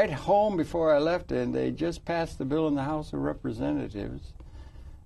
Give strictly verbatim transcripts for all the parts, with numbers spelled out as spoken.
right home before I left, and they just passed the bill in the House of Representatives,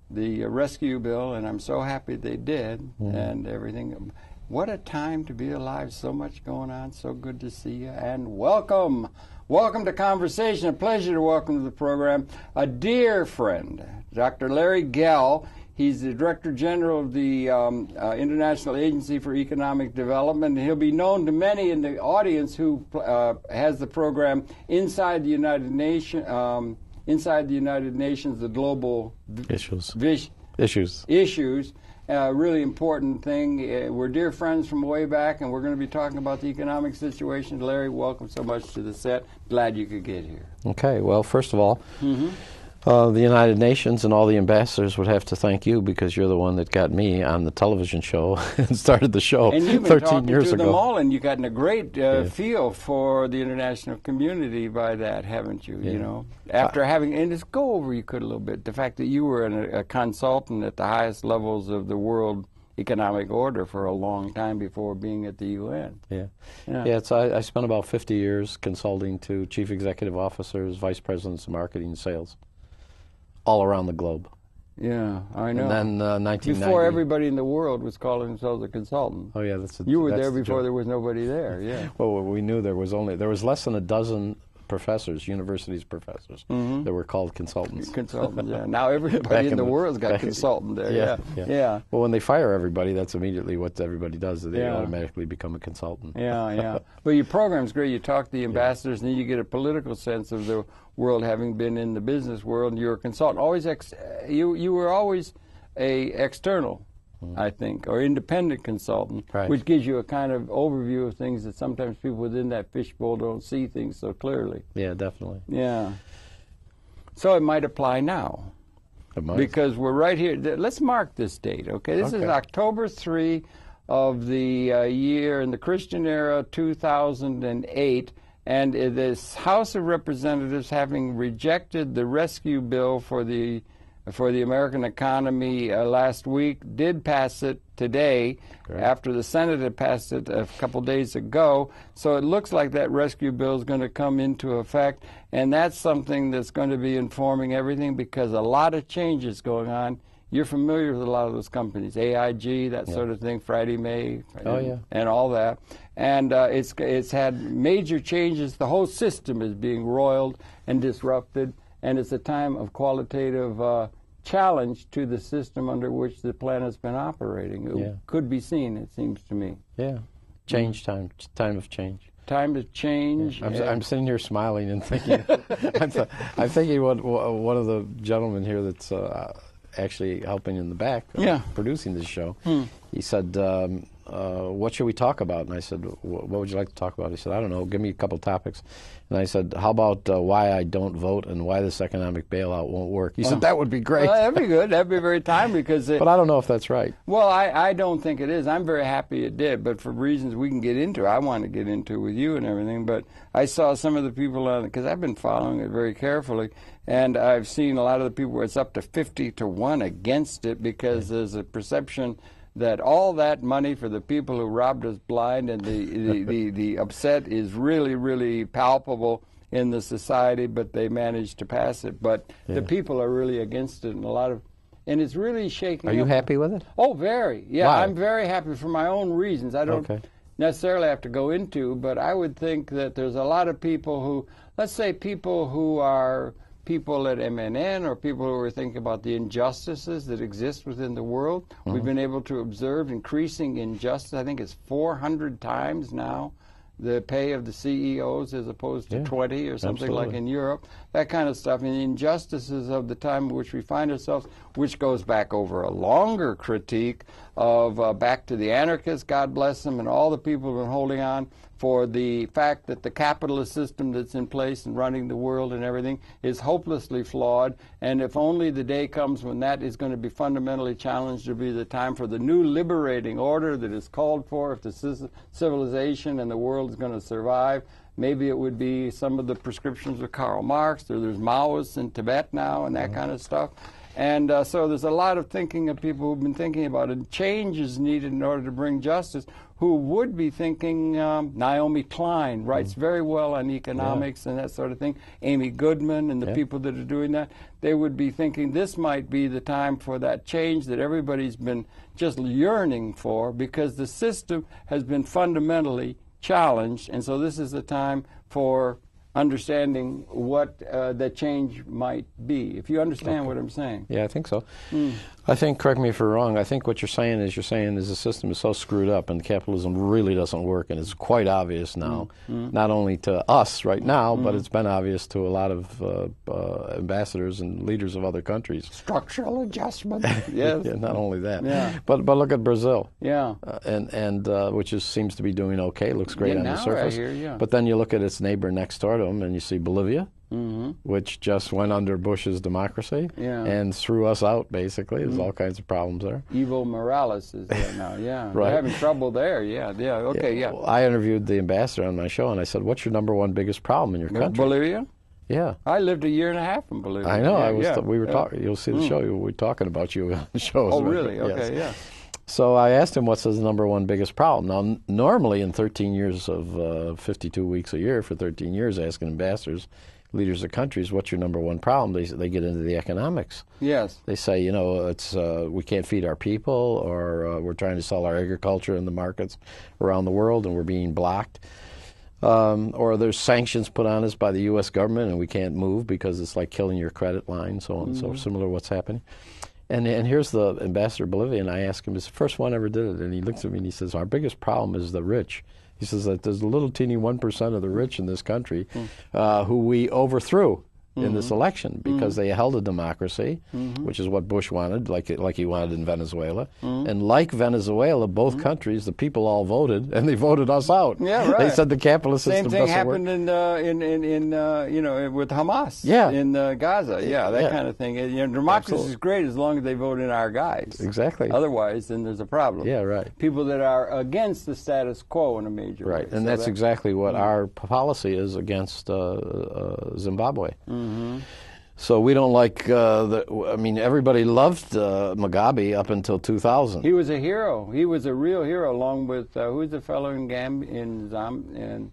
the uh, rescue bill, and I'm so happy they did, mm-hmm. and everything. What a time to be alive. So much going on. So good to see you, and welcome. Welcome to Conversation. A pleasure to welcome to the program a dear friend, Doctor Larry Gell. He's the Director General of the um, uh, International Agency for Economic Development. He'll be known to many in the audience who uh, has the program Inside the United Nations, um, Inside the United Nations, the Global Issues. Vis- issues. Issues. Uh, really important thing. Uh, we're dear friends from way back, and we're going to be talking about the economic situation. Larry, welcome so much to the set. Glad you could get here. Okay. Well, first of all, mm-hmm. Uh, the United Nations and all the ambassadors would have to thank you, because you're the one that got me on the television show and started the show thirteen years ago. And you've been talking to ago. them all, and you've gotten a great uh, yeah. feel for the international community by that, haven't you? Yeah. You know, after I, having, and just go over you could a little bit, the fact that you were an, a consultant at the highest levels of the world economic order for a long time before being at the U N. Yeah, yeah. yeah so I, I spent about fifty years consulting to chief executive officers, vice presidents of marketing and sales. All around the globe. Yeah, I know. And then uh, nineteen ninety. Before everybody in the world was calling themselves a consultant. Oh yeah, that's a, you were that's there before the there was nobody there. Yeah. Well, we knew there was only there was less than a dozen professors, universities professors, mm-hmm. that were called consultants. Consultants. Yeah. Now everybody in, in the, the world's got consultant there. Yeah yeah. yeah. yeah. Well, when they fire everybody, that's immediately what everybody does. They yeah. automatically become a consultant. Yeah, yeah. Well, your program's great. You talk to the ambassadors, yeah. and then you get a political sense of the world, having been in the business world, and you're a consultant. Always, ex- you you were always a external, mm. I think, or independent consultant, right. which gives you a kind of overview of things that sometimes people within that fishbowl don't see things so clearly. Yeah, definitely. Yeah. So it might apply now, it might. Because we're right here. Let's mark this date, okay? This okay. is October third of the uh, year in the Christian era, two thousand eight. And this House of Representatives, having rejected the rescue bill for the for the American economy uh, last week, did pass it today okay. after the Senate had passed it a couple days ago. So it looks like that rescue bill is going to come into effect, and that's something that's going to be informing everything, because a lot of changes going on. You're familiar with a lot of those companies, A I G, that yeah. sort of thing, Freddie Mac, oh, yeah. and all that. And uh, it's it's had major changes. The whole system is being roiled and disrupted, and it's a time of qualitative uh, challenge to the system under which the planet's been operating. It yeah. could be seen, it seems to me. Yeah, change time, time of change. Time to change. Yeah. I'm, I'm sitting here smiling and thinking. I'm, th- I'm thinking what, what one of the gentlemen here that's... Uh, actually helping in the back uh, yeah. producing this show, hmm. he said, um, uh, what should we talk about? And I said, what would you like to talk about? He said, I don't know, give me a couple topics. And I said, how about uh, why I don't vote and why this economic bailout won't work? He oh. said, that would be great. Well, that'd be good. That'd be very timely. Because it, but I don't know if that's right. Well, I, I don't think it is. I'm very happy it did, but for reasons we can get into, I want to get into with you and everything, but I saw some of the people on it, because I've been following it very carefully, and I've seen a lot of the people where it's up to fifty to one against it, because there's a perception that all that money for the people who robbed us blind, and the, the, the, the upset is really, really palpable in the society, but they managed to pass it. But yeah. the people are really against it, and a lot of, and it's really shaking. Are you up. happy with it? Oh, very. Yeah, Why? I'm very happy for my own reasons. I don't okay. necessarily have to go into, but I would think that there's a lot of people who, let's say people who are... people at M N N or people who are thinking about the injustices that exist within the world. Mm-hmm. We've been able to observe increasing injustice. I think it's four hundred times now the pay of the C E Os as opposed to yeah, twenty or something absolutely. like in Europe, that kind of stuff. And the injustices of the time in which we find ourselves, which goes back over a longer critique of uh, back to the anarchists, God bless them, and all the people who have been holding on for the fact that the capitalist system that's in place and running the world and everything is hopelessly flawed, and if only the day comes when that is going to be fundamentally challenged, to be the time for the new liberating order that is called for if the civilization and the world is going to survive. Maybe it would be some of the prescriptions of Karl Marx, or there's Maoists in Tibet now and that kind of stuff. And uh, so there's a lot of thinking of people who've been thinking about it. Change is needed in order to bring justice, who would be thinking, um, Naomi Klein writes mm. very well on economics yeah. and that sort of thing, Amy Goodman and the yeah. people that are doing that, they would be thinking this might be the time for that change that everybody's been just yearning for, because the system has been fundamentally challenged, and so this is the time for understanding what uh, the change might be, if you understand okay. what I'm saying. Yeah, I think so. Mm. I think, correct me if you're wrong, I think what you're saying is you're saying is the system is so screwed up and capitalism really doesn't work, and it's quite obvious now, mm. not only to us right now, mm. but it's been obvious to a lot of uh, uh, ambassadors and leaders of other countries. Structural adjustment. yes. Yeah, not only that. Yeah. But but look at Brazil. Yeah. Uh, and and uh, which is, seems to be doing okay, looks great yeah, on the surface. Right here, yeah. But then you look at its neighbor next door to and you see Bolivia, mm-hmm. which just went under Bush's democracy yeah. and threw us out, basically. There's mm-hmm. all kinds of problems there. Evo Morales is there now, yeah. right. They're having trouble there, yeah, yeah, okay, yeah. yeah. Well, I interviewed the ambassador on my show, and I said, what's your number one biggest problem in your country? Bolivia? Yeah. I lived a year and a half in Bolivia. I know. Yeah, I was. Yeah. We were yeah. talking. You'll see the mm. show. We were talking about you on the show. Oh, really? Right? Okay, yes. yeah. So I asked him, what's his number one biggest problem? Now, n normally in thirteen years of uh, fifty-two weeks a year, for thirteen years, asking ambassadors, leaders of countries, what's your number one problem? They, they get into the economics. Yes. They say, you know, it's uh, we can't feed our people, or uh, we're trying to sell our agriculture in the markets around the world, and we're being blocked. Um, or there's sanctions put on us by the U S government, and we can't move because it's like killing your credit line, so on and mm-hmm. so similar to what's happening. And, and here's the ambassador of Bolivia, and I asked him, he's the first one ever did it, and he looks at me and he says, our biggest problem is the rich. He says that there's a little teeny one percent of the rich in this country mm. uh, who we overthrew mm-hmm. in this election because mm-hmm. they held a democracy, mm-hmm. which is what Bush wanted, like, like he wanted in Venezuela. Mm-hmm. And like Venezuela, both mm-hmm. countries, the people all voted, and they voted us out. Yeah, right. They said the capitalist system doesn't work. Same thing happened in, uh, in, in, in uh, you know, with Hamas yeah. in uh, Gaza. Yeah, that yeah. kind of thing. And, you know, democracy Absolutely. Is great as long as they vote in our guys. Exactly. Otherwise, then there's a problem. Yeah, right. People that are against the status quo in a major way. Right, and so that's, that's exactly what mm-hmm. our policy is against uh, uh, Zimbabwe. Mm. Mm-hmm. So we don't like, uh, the, I mean, everybody loved uh, Mugabe up until two thousand. He was a hero. He was a real hero, along with, uh, who's the fellow in Gam in, Zam in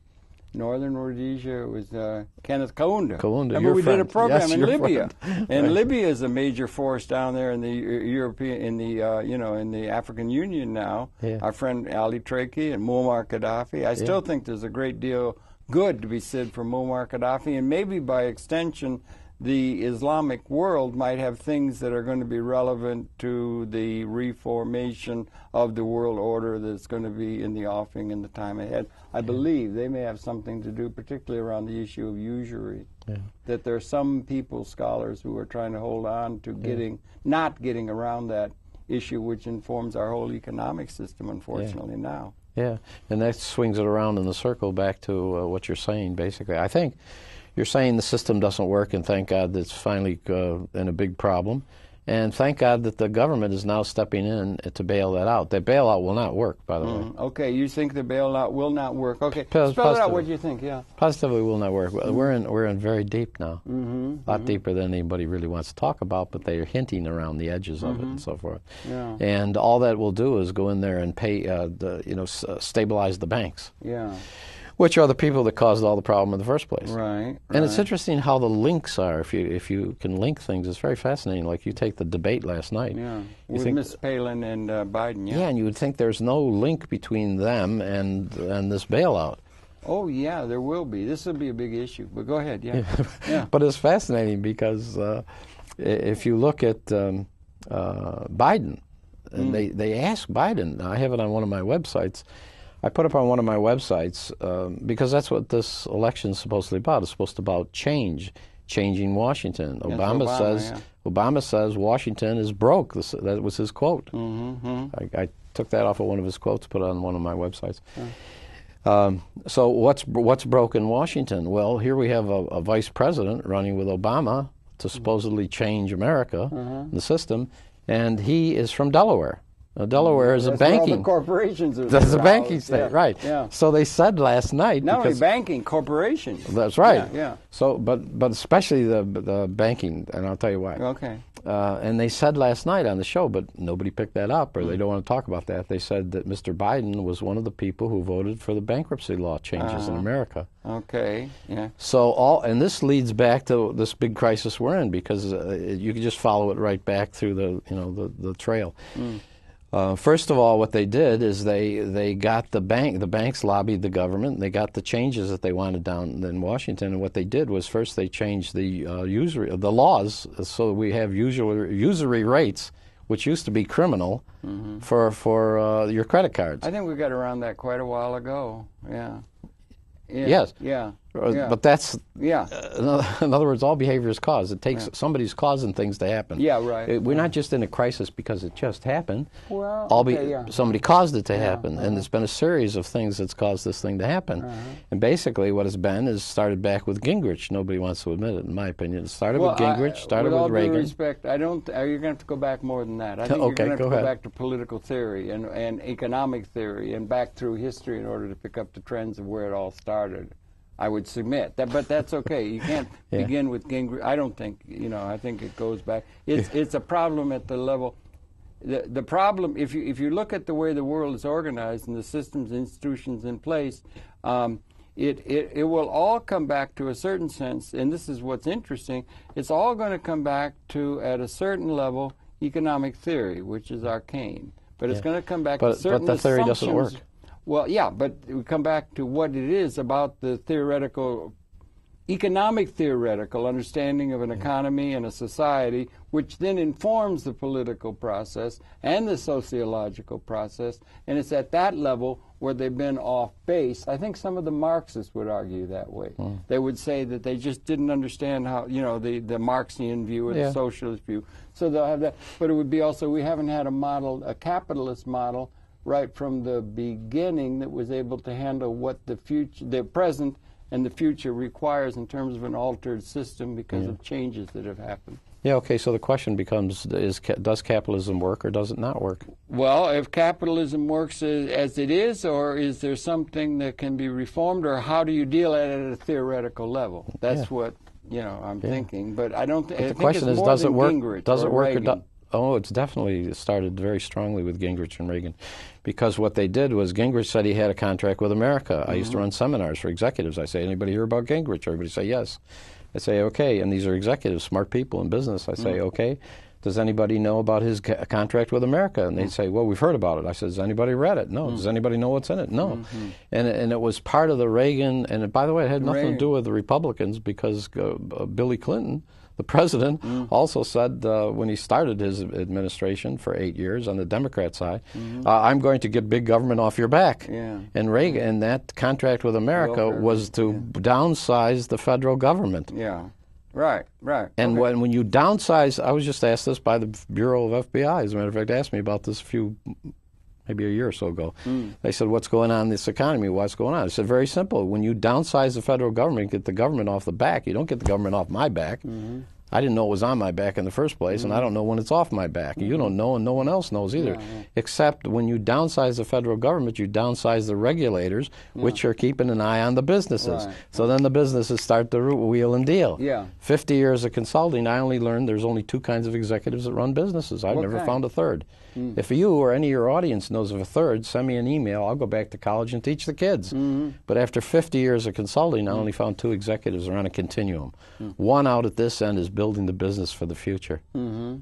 northern Rhodesia? It was uh, Kenneth Kaunda. Kaunda, Remember, we friend. did a program yes, in Libya. Friend. And Libya is a major force down there in the European, in the, uh, you know, in the African Union now. Yeah. Our friend Ali Treki and Muammar Gaddafi. I still yeah. think there's a great deal good to be said for Muammar Gaddafi, and maybe by extension the Islamic world might have things that are going to be relevant to the reformation of the world order that's going to be in the offing in the time ahead. I believe they may have something to do, particularly around the issue of usury. Yeah. That there are some people, scholars, who are trying to hold on to getting, yeah. not getting around that issue, which informs our whole economic system, unfortunately, yeah. now. Yeah, and that swings it around in the circle back to uh, what you're saying, basically. I think you're saying the system doesn't work, and thank God that's finally uh, in a big problem. And thank God that the government is now stepping in to bail that out. The bailout will not work, by the mm. way. Okay, you think the bailout will not work. Okay, P spell it out what you think, yeah. Positively will not work. Mm. We're in, we're in very deep now, mm-hmm. a lot mm-hmm. deeper than anybody really wants to talk about, but they're hinting around the edges mm-hmm. of it and so forth. Yeah. And all that will do is go in there and pay, uh, the, you know, s uh, stabilize the banks. Yeah. Which are the people that caused all the problem in the first place. Right, right. And it's interesting how the links are. If you if you can link things, it's very fascinating. Like you take the debate last night. Yeah, you with Miz Palin and uh, Biden. Yeah. yeah, and you would think there's no link between them and and this bailout. Oh yeah, there will be. This will be a big issue. But go ahead. Yeah. yeah. yeah. But it's fascinating because uh, if you look at um, uh, Biden, and mm. they they ask Biden. Now, I have it on one of my websites. I put up on one of my websites, um, because that's what this election is supposedly about. It's supposed to about change, changing Washington. Yes, Obama, Obama says yeah. Obama says Washington is broke. This, that was his quote. Mm-hmm. I, I took that off of one of his quotes, put it on one of my websites. Yeah. Um, so what's what's broke in Washington? Well, here we have a, a vice president running with Obama to supposedly change America, mm-hmm. the system, and he is from Delaware. Now, Delaware is That's a banking. Where all the corporations are That's a banking state, yeah. right? Yeah. So they said last night. Not only banking, corporations. That's right. Yeah. yeah. So, but but especially the the banking, and I'll tell you why. Okay. Uh, and they said last night on the show, but nobody picked that up, or they don't want to talk about that. They said that Mister Biden was one of the people who voted for the bankruptcy law changes uh, in America. Okay, yeah. So all, and this leads back to this big crisis we're in, because uh, you can just follow it right back through the, you know, the, the trail. Mm. Uh, first of all, what they did is they they got the bank, the banks lobbied the government, and they got the changes that they wanted down in Washington. And what they did was first they changed the uh, usury, the laws, so we have usury usury rates, which used to be criminal, mm-hmm. for for uh, your credit cards. I think we got around that quite a while ago. Yeah. yeah. Yes. Yeah. Yeah. But that's, yeah. Uh, in other words, all behavior is cause. It takes, yeah. somebody's causing things to happen. Yeah, right. It, we're yeah. not just in a crisis because it just happened. Well, all okay, be, yeah. somebody caused it to yeah, happen, uh-huh. and there's been a series of things that's caused this thing to happen. Uh-huh. And basically what it's been is started back with Gingrich. Nobody wants to admit it, in my opinion. It started well, with Gingrich, started with, with all Reagan. Due respect, I don't, uh, you're going to have to go back more than that. I think okay, you're going to have go to go ahead. back to political theory and, and economic theory and back through history in order to pick up the trends of where it all started. I would submit that, but that's okay. You can't yeah. begin with Gingrich. I don't think, you know, I think it goes back. It's it's a problem at the level. The, the problem, if you if you look at the way the world is organized and the systems and institutions in place, um, it, it, it will all come back to a certain sense, and this is what's interesting, it's all going to come back to, at a certain level, economic theory, which is arcane. But yeah. it's going to come back but, to certain but the theory doesn't work. Well, yeah, but we come back to what it is about the theoretical, economic theoretical understanding of an economy and a society, which then informs the political process and the sociological process, and it's at that level where they've been off base. I think some of the Marxists would argue that way. Mm. They would say that they just didn't understand how, you know, the, the Marxian view or yeah. the socialist view. So they'll have that, but it would be also, we haven't had a model, a capitalist model, right from the beginning that was able to handle what the future, the present and the future requires in terms of an altered system because yeah. of changes that have happened. Yeah, okay, so the question becomes, is, does capitalism work or does it not work? Well, if capitalism works as it is, or is there something that can be reformed, or how do you deal at it at a theoretical level? That's yeah. what, you know, I'm yeah. thinking, but I don't th but I the think question it's is, more does, than it work, does it work Reagan. or do Oh, it's definitely started very strongly with Gingrich and Reagan, because what they did was Gingrich said he had a contract with America. Mm-hmm. I used to run seminars for executives. I say, anybody hear about Gingrich? Everybody say yes. I say, okay, and these are executives, smart people in business. I say, mm-hmm. okay, does anybody know about his co contract with America? And they'd mm-hmm. say, well, we've heard about it. I said, has anybody read it? No. Mm-hmm. Does anybody know what's in it? No. Mm-hmm. And and it was part of the Reagan, and by the way, it had nothing Reagan. to do with the Republicans, because uh, Billy Clinton, the president, mm. also said uh, when he started his administration for eight years on the Democrat side, mm-hmm. uh, I'm going to get big government off your back. Yeah. And Reagan, yeah. and that contract with America Welfare. was to yeah. downsize the federal government. Yeah, right, right. And okay. when, when you downsize, I was just asked this by the Bureau of F B I, as a matter of fact, asked me about this a few, maybe a year or so ago. Mm. They said, what's going on in this economy? What's going on? I said, very simple. When you downsize the federal government, get the government off the back. You don't get the government off my back. Mm-hmm. I didn't know it was on my back in the first place, mm-hmm. and I don't know when it's off my back. Mm-hmm. You don't know, and no one else knows either. Yeah, yeah. Except when you downsize the federal government, you downsize the regulators, yeah. which are keeping an eye on the businesses. Right. So then the businesses start to wheel and deal. Yeah. fifty years of consulting, I only learned there's only two kinds of executives that run businesses. I've what never kind? found a third. Mm. If you or any of your audience knows of a third, send me an email. I'll go back to college and teach the kids. Mm-hmm. But after fifty years of consulting, I only found two executives are on a continuum. Mm. One out at this end is building the business for the future. Mm-hmm.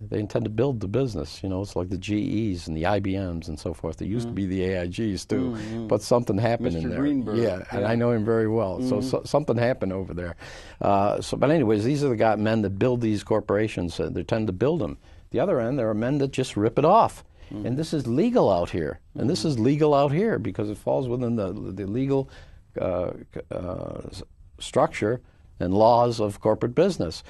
They intend to build the business. You know, it's like the G Es and the I B Ms and so forth. They used mm-hmm. to be the A I Gs too, mm-hmm. but something happened Mister in there. Greenberg. Yeah, yeah, and I know him very well. Mm-hmm. so, so something happened over there. Uh, so, but anyways, these are the guy, men that build these corporations. Uh, they tend to build them. The other end, there are men that just rip it off. Mm-hmm. And this is legal out here. And mm-hmm. this is legal out here because it falls within the, the legal uh, uh, structure and laws of corporate business.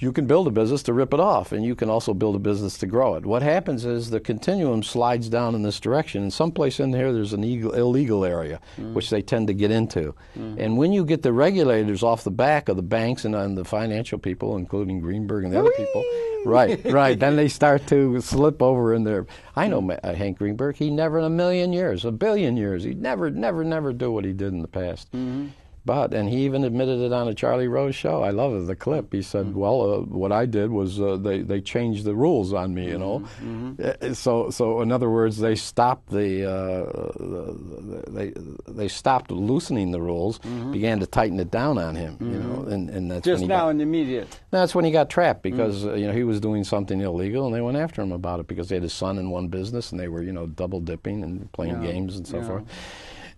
You can build a business to rip it off, and you can also build a business to grow it. What happens is the continuum slides down in this direction, and someplace in here there's an illegal area, mm-hmm. which they tend to get into. Mm-hmm. And when you get the regulators off the back of the banks and, and the financial people, including Greenberg and the Whee! other people, right, right, then they start to slip over in there. I know mm-hmm. Hank Greenberg, he never in a million years, a billion years, he'd never, never, never do what he did in the past. Mm-hmm. But, and he even admitted it on a Charlie Rose show. I love it, the clip. He said, mm-hmm. well, uh, what I did was uh, they, they changed the rules on me, you know. Mm-hmm. So, so in other words, they stopped the, uh, they, they stopped loosening the rules, mm-hmm. began to tighten it down on him, mm-hmm. you know. And, and that's Just when he now got, in the media. That's when he got trapped because, mm-hmm. uh, you know, he was doing something illegal and they went after him about it because they had his son in one business and they were, you know, double dipping and playing yeah. games and so yeah. forth.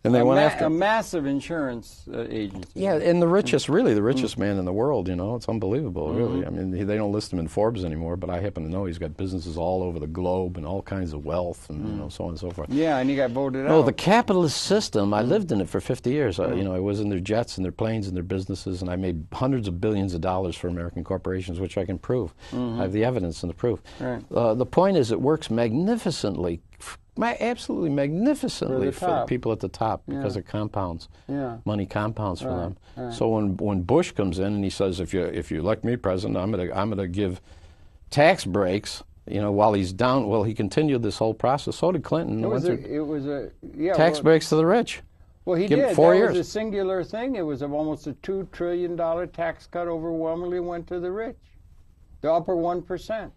And they a went after a massive insurance uh, agency. Yeah, and the richest, really, the richest mm-hmm. man in the world. You know, it's unbelievable, mm-hmm. really. I mean, they don't list him in Forbes anymore, but I happen to know he's got businesses all over the globe and all kinds of wealth and mm-hmm. you know, so on and so forth. Yeah, and he got voted out. No, the capitalist system. I lived in it for fifty years. Mm-hmm. I, you know, I was in their jets and their planes and their businesses, and I made hundreds of billions of dollars for American corporations, which I can prove. Mm-hmm. I have the evidence and the proof. Right. Uh, the point is, it works magnificently. My absolutely magnificently for, for people at the top because yeah. it compounds. Yeah. Money compounds for right. them. Right. So when when Bush comes in and he says, if you if you elect me president, I'm gonna I'm gonna give tax breaks, you know, while he's down. Well, he continued this whole process. So did Clinton. It was a, it was a yeah, tax well, breaks to the rich. Well, he give did. It four that years. was a singular thing. It was a, almost a two trillion dollar tax cut. Overwhelmingly went to the rich, the upper one percent.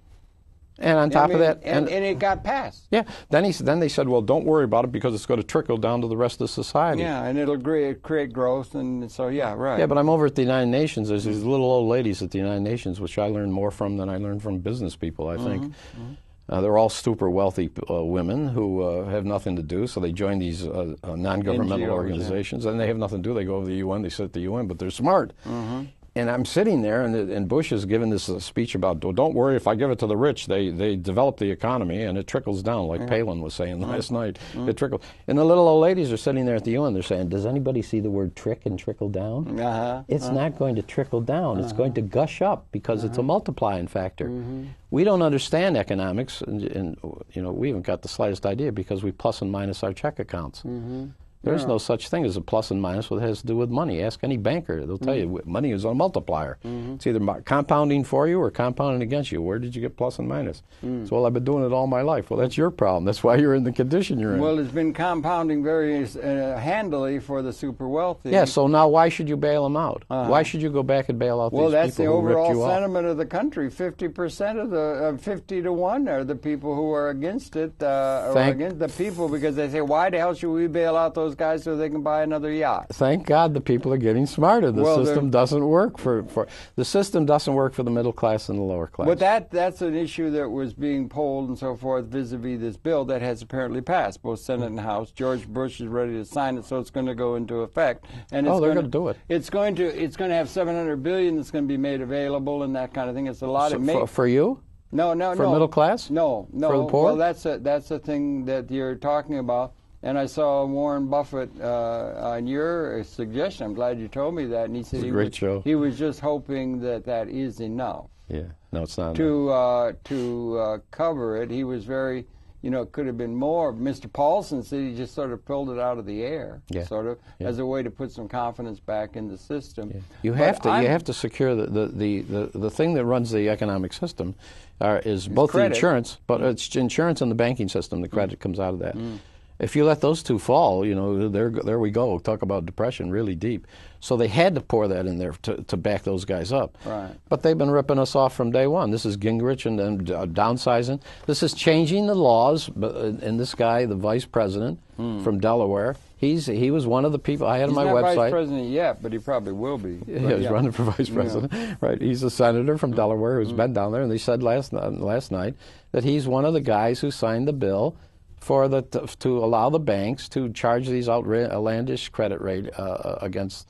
And on top I mean, of that, and, and, and it got passed. Yeah. Then he then they said, well, don't worry about it because it's going to trickle down to the rest of society. Yeah, and it'll create, create growth, and so yeah, right. Yeah, but I'm over at the United Nations. There's these little old ladies at the United Nations, which I learned more from than I learned from business people. I think mm-hmm. Mm-hmm. Uh, they're all super wealthy uh, women who uh, have nothing to do, so they join these uh, uh, non-governmental organizations, yeah. and they have nothing to do. They go over to the U N, they sit at the U N, but they're smart. Mm-hmm. And I'm sitting there, and, and Bush is giving this uh, speech about, well, don't worry, if I give it to the rich, they, they develop the economy, and it trickles down, like mm-hmm. Palin was saying last mm-hmm. night. Mm-hmm. It trickles. And the little old ladies are sitting there at the U N. They're saying, does anybody see the word trick and trickle down? Uh-huh. It's uh-huh. not going to trickle down. Uh-huh. It's going to gush up because uh-huh. it's a multiplying factor. Mm-hmm. We don't understand economics, and, and you know, we haven't got the slightest idea because we plus and minus our check accounts. Mm-hmm. There's yeah. no such thing as a plus and minus that has to do with money. Ask any banker. They'll tell mm-hmm. you money is a multiplier. Mm-hmm. It's either compounding for you or compounding against you. Where did you get plus and minus? Mm. So, well, I've been doing it all my life. Well, that's your problem. That's why you're in the condition you're in. Well, it's been compounding very uh, handily for the super wealthy. Yeah, so now why should you bail them out? Uh-huh. Why should you go back and bail out well, these people who ripped you off? Well, that's the overall sentiment of the country. fifty percent of the, uh, fifty to one are the people who are against it, uh, or against the people, because they say, why the hell should we bail out those guys so they can buy another yacht? Thank God the people are getting smarter. The well, system doesn't work for, for the system doesn't work for the middle class and the lower class. But that that's an issue that was being polled and so forth vis-a-vis this bill that has apparently passed both Senate and House. George Bush is ready to sign it, so it's going to go into effect. And it's oh, they're going to do it. It's going to it's going to have seven hundred billion dollars that's going to be made available and that kind of thing. It's a lot so of for, for you. No, no, for no. For middle class? No, no. For the poor? Well, that's a, that's the thing that you're talking about. And I saw Warren Buffett uh, on your suggestion. I'm glad you told me that. And he said he was, he was just hoping that that is enough. Yeah, no, it's not to uh, to uh, cover it. He was very, you know, it could have been more. Mister Paulson said he just sort of pulled it out of the air, yeah. sort of yeah. as a way to put some confidence back in the system. Yeah. You have but to I'm, you have to secure the the, the the the thing that runs the economic system, uh, is both credit. the insurance, but it's insurance and the banking system. The credit mm. comes out of that. Mm. If you let those two fall, you know, there there we go. Talk about depression really deep. So they had to pour that in there to, to back those guys up. Right. But they've been ripping us off from day one. This is Gingrich and, and uh, downsizing. This is changing the laws. And this guy, the vice president mm. from Delaware, he's he was one of the people I had he's on my website. He's not vice president yet, but he probably will be. But, yeah, he's yeah. running for vice president. Yeah. Right. He's a senator from Delaware who's mm. been down there. And they said last last night that he's one of the guys who signed the bill for the t to allow the banks to charge these outlandish credit rate uh, against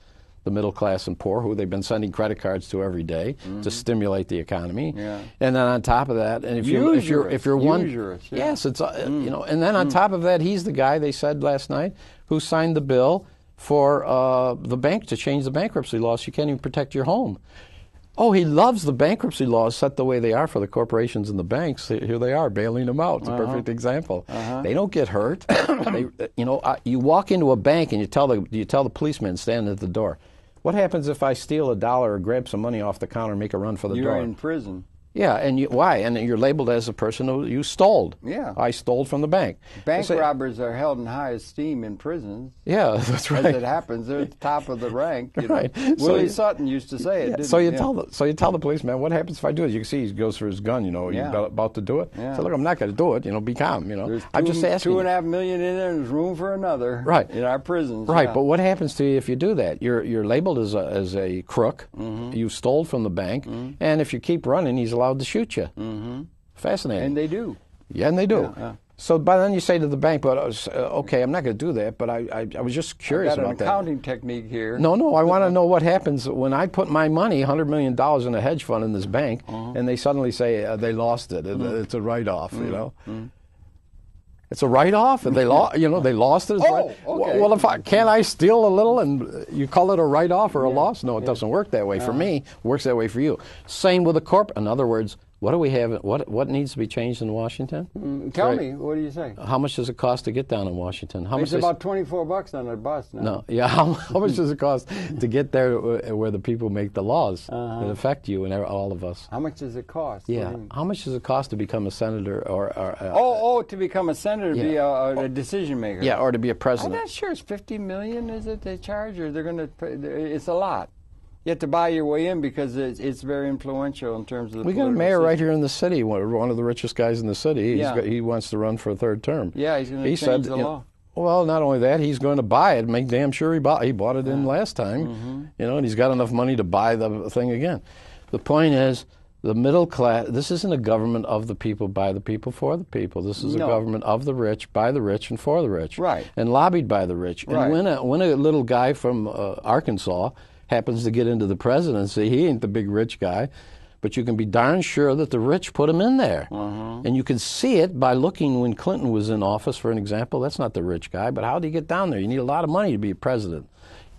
the middle class and poor, who they've been sending credit cards to every day mm-hmm. to stimulate the economy. Yeah. And then on top of that, and if you if you're if you're one Usurous, yeah. yes, it's uh, mm. you know, and then on mm. top of that, he's the guy they said last night who signed the bill for uh, the bank to change the bankruptcy law so you can't even protect your home. Oh, he loves the bankruptcy laws set the way they are for the corporations and the banks. Here they are, bailing them out. It's uh-huh. a perfect example. Uh-huh. They don't get hurt. They, you know, uh, you walk into a bank and you tell the you tell the policeman standing at the door, what happens if I steal a dollar or grab some money off the counter and make a run for the You're door? You're in prison. Yeah, and you, why? And you're labeled as a person who you stole. Yeah. I stole from the bank. Bank say, robbers are held in high esteem in prisons. Yeah, that's right. As it happens, they're at the top of the rank. You right. Know. So Willie you, Sutton used to say it, yeah, didn't so you yeah. tell the, So you tell the policeman, what happens if I do it? You can see he goes for his gun, you know, yeah. you're about to do it. Yeah. So look, I'm not going to do it, you know, be calm, you know. There's I'm two, just asking. Two and a half million in there, and there's room for another right. in our prisons. Right, yeah. But what happens to you if you do that? You're, you're labeled as a, as a crook. Mm-hmm. You stole from the bank. Mm-hmm. And if you keep running, he's allowed to shoot you. Mm-hmm. Fascinating. And they do. Yeah, and they do. Yeah, uh, so by then you say to the bank, "But uh, okay, I'm not going to do that. But I, I, I was just curious about that." I've got an accounting technique here. No, no, I want to know what happens when I put my money, one hundred million dollars, in a hedge fund in this bank, uh-huh. and they suddenly say uh, they lost it. Mm-hmm. It's a write-off, mm-hmm. you know. Mm-hmm. It's a write-off, and they lost. You know, they lost it. Oh, okay. Well, if I, can I steal a little, and you call it a write-off or a yeah. loss? No, it yeah. doesn't work that way. Uh-huh. For me, it works that way for you. Same with a corp. In other words, what do we have? What what needs to be changed in Washington? Mm, tell right. me, what do you say? How much does it cost to get down in Washington? How it's much about twenty-four bucks on a bus now. No, yeah. How, how much does it cost to get there, where the people make the laws uh-huh. that affect you and all of us? How much does it cost? Yeah. I mean, how much does it cost to become a senator or? or uh, oh, oh, to become a senator, yeah. be a, a decision maker. Yeah, or to be a president. I'm not sure. It's fifty million. Is it they charge, or they're going to? Pay, it's a lot. You have to buy your way in because it's, it's very influential in terms of the. We got a mayor system. Right here in the city, one of the richest guys in the city. He's yeah. got, he wants to run for a third term. Yeah, he's going to he change said, the law. Know, well, not only that, he's going to buy it. Make damn sure he bought. He bought it yeah. in last time, mm-hmm. you know, and he's got enough money to buy the thing again. The point is, the middle class. This isn't a government of the people, by the people, for the people. This is no. a government of the rich, by the rich, and for the rich. Right. And lobbied by the rich. Right. And when a when a little guy from uh, Arkansas happens to get into the presidency, he ain't the big rich guy, but you can be darn sure that the rich put him in there. Mm-hmm. And you can see it by looking when Clinton was in office, for an example. That's not the rich guy, but how did he get down there? You need a lot of money to be a president.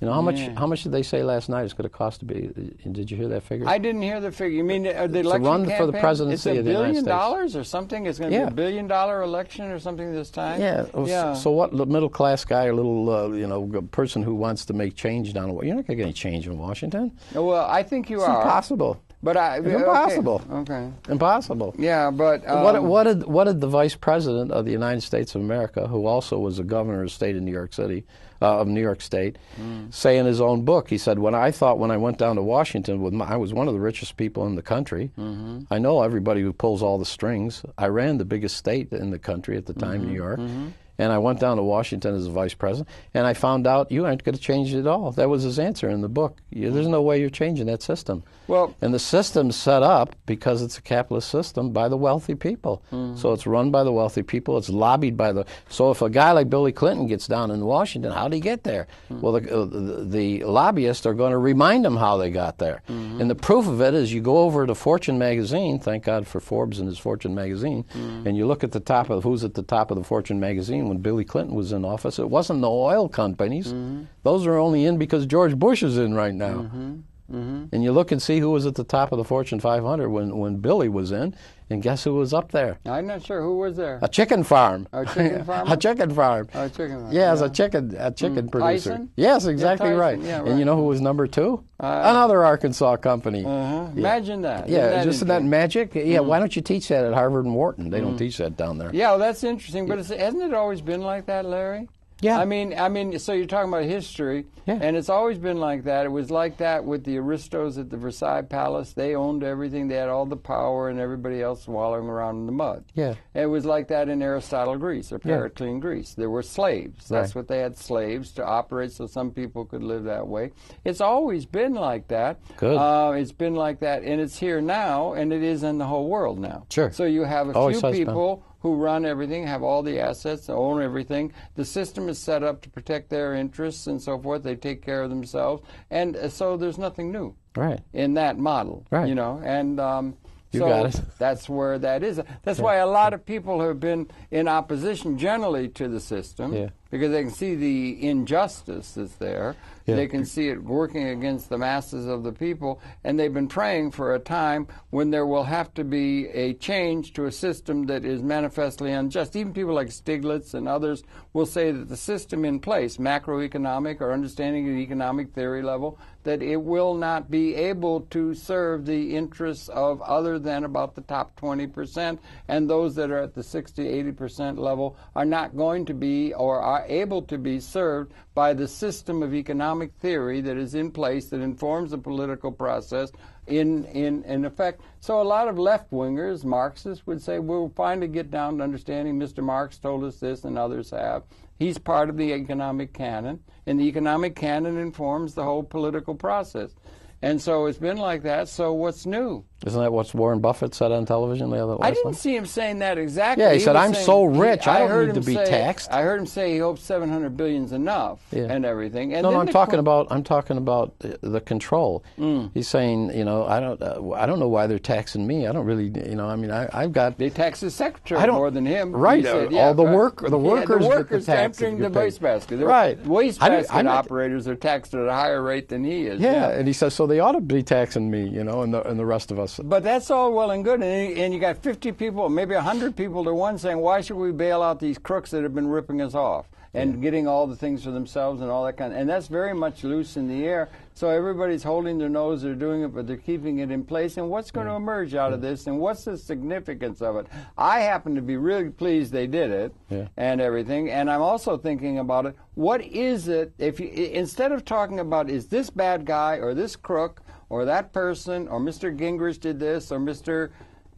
You know, how yeah. much How much did they say last night it's going to cost to be, did you hear that figure? I didn't hear the figure. You mean the, the election to run campaign? For the presidency it's a of the United States. Billion dollars or something? It's going to yeah. be a billion dollar election or something this time? Yeah. yeah. So what middle class guy or little, uh, you know, person who wants to make change down, you're not going to get any change in Washington. Well, I think you it's are. Impossible. But I, it's impossible. Okay. okay. Impossible. Yeah, but um, what, what did what did the Vice President of the United States of America, who also was a governor of state in New York City, uh, of New York State, mm. say in his own book? He said, "When I thought when I went down to Washington, with my, I was one of the richest people in the country. Mm-hmm. I know everybody who pulls all the strings. I ran the biggest state in the country at the time, mm-hmm. New York." Mm-hmm. And I went down to Washington as a vice president, and I found out you aren't going to change it at all. That was his answer in the book. You, there's no way you're changing that system. Well, and the system's set up, because it's a capitalist system, by the wealthy people. Mm-hmm. So it's run by the wealthy people. It's lobbied by the. So if a guy like Billy Clinton gets down in Washington, how'd he get there? Mm-hmm. Well, the, uh, the, the lobbyists are going to remind him how they got there. Mm-hmm. And the proof of it is you go over to Fortune magazine, thank God for Forbes and his Fortune magazine, mm-hmm. and you look at the top of who's at the top of the Fortune magazine. When Billy Clinton was in office, it wasn't the oil companies. Mm-hmm. Those are only in because George Bush is in right now. Mm-hmm. Mm-hmm. And you look and see who was at the top of the Fortune five hundred when, when Billy was in, and guess who was up there? I'm not sure who was there. A chicken farm. A chicken farm. a chicken farm. A chicken farm. Yes, yeah. a chicken, a chicken mm. producer. Tyson? Yes, exactly yeah, right. Yeah, right. And you know who was number two? Uh, Another Arkansas company. Uh-huh. yeah. Imagine that. Yeah, isn't that, isn't that magic? Yeah. Mm-hmm. Why don't you teach that at Harvard and Wharton? They mm-hmm. don't teach that down there. Yeah, well, that's interesting. But it's, hasn't it always been like that, Larry? Yeah. I mean, I mean, so you're talking about history, yeah. and it's always been like that. It was like that with the aristos at the Versailles Palace. They owned everything. They had all the power, and everybody else wallowing around in the mud. Yeah. It was like that in Aristotle Greece or Periclean yeah. Greece. There were slaves. That's right. what they had, slaves to operate, so some people could live that way. It's always been like that. Good. Uh, it's been like that, and it's here now, and it is in the whole world now. Sure. So you have a always few people... Been. who run everything, have all the assets, own everything. The system is set up to protect their interests and so forth. They take care of themselves. And so there's nothing new right. in that model, right. you know. And um, you so got it. That's where that is. That's yeah. why a lot of people have been in opposition generally to the system. Yeah. because they can see the injustice that's there. Yeah. They can see it working against the masses of the people, and they've been praying for a time when there will have to be a change to a system that is manifestly unjust. Even people like Stiglitz and others will say that the system in place, macroeconomic or understanding at economic theory level, that it will not be able to serve the interests of other than about the top twenty percent, and those that are at the sixty, eighty percent level are not going to be or are able to be served by the system of economic theory that is in place that informs the political process in, in, in effect. So a lot of left-wingers, Marxists, would say, we'll finally get down to understanding Mister Marx told us this and others have. He's part of the economic canon, and the economic canon informs the whole political process. And so it's been like that, so what's new? Isn't that what Warren Buffett said on television the other last I didn't night? see him saying that exactly. Yeah, he, he said, I'm saying, so rich, he, I, I don't need to be say, taxed. I heard him say he hopes seven hundred billion is enough yeah. and everything. And no, no, I'm talking, about, I'm talking about the control. Mm. He's saying, you know, I don't uh, I don't know why they're taxing me. I don't really, you know, I mean, I, I've got... They tax his secretary I don't, more than him. Right, said, yeah, all the, right. Work, the workers yeah, the workers are emptying the wastebasket. Right. Wastebasket I mean, operators are taxed at a higher rate than he is. Yeah, yeah. and he says, so they ought to be taxing me, you know, and the, and the rest of us. But that's all well and good, and, and you got fifty people, maybe one hundred people to one saying, why should we bail out these crooks that have been ripping us off and yeah. getting all the things for themselves and all that kind of, and that's very much loose in the air. So everybody's holding their nose, they're doing it, but they're keeping it in place. And what's going yeah. to emerge out yeah. of this, and what's the significance of it? I happen to be really pleased they did it yeah. and everything, and I'm also thinking about it. What is it, if you, instead of talking about is this bad guy or this crook, or that person, or Mister Gingrich did this, or Mister,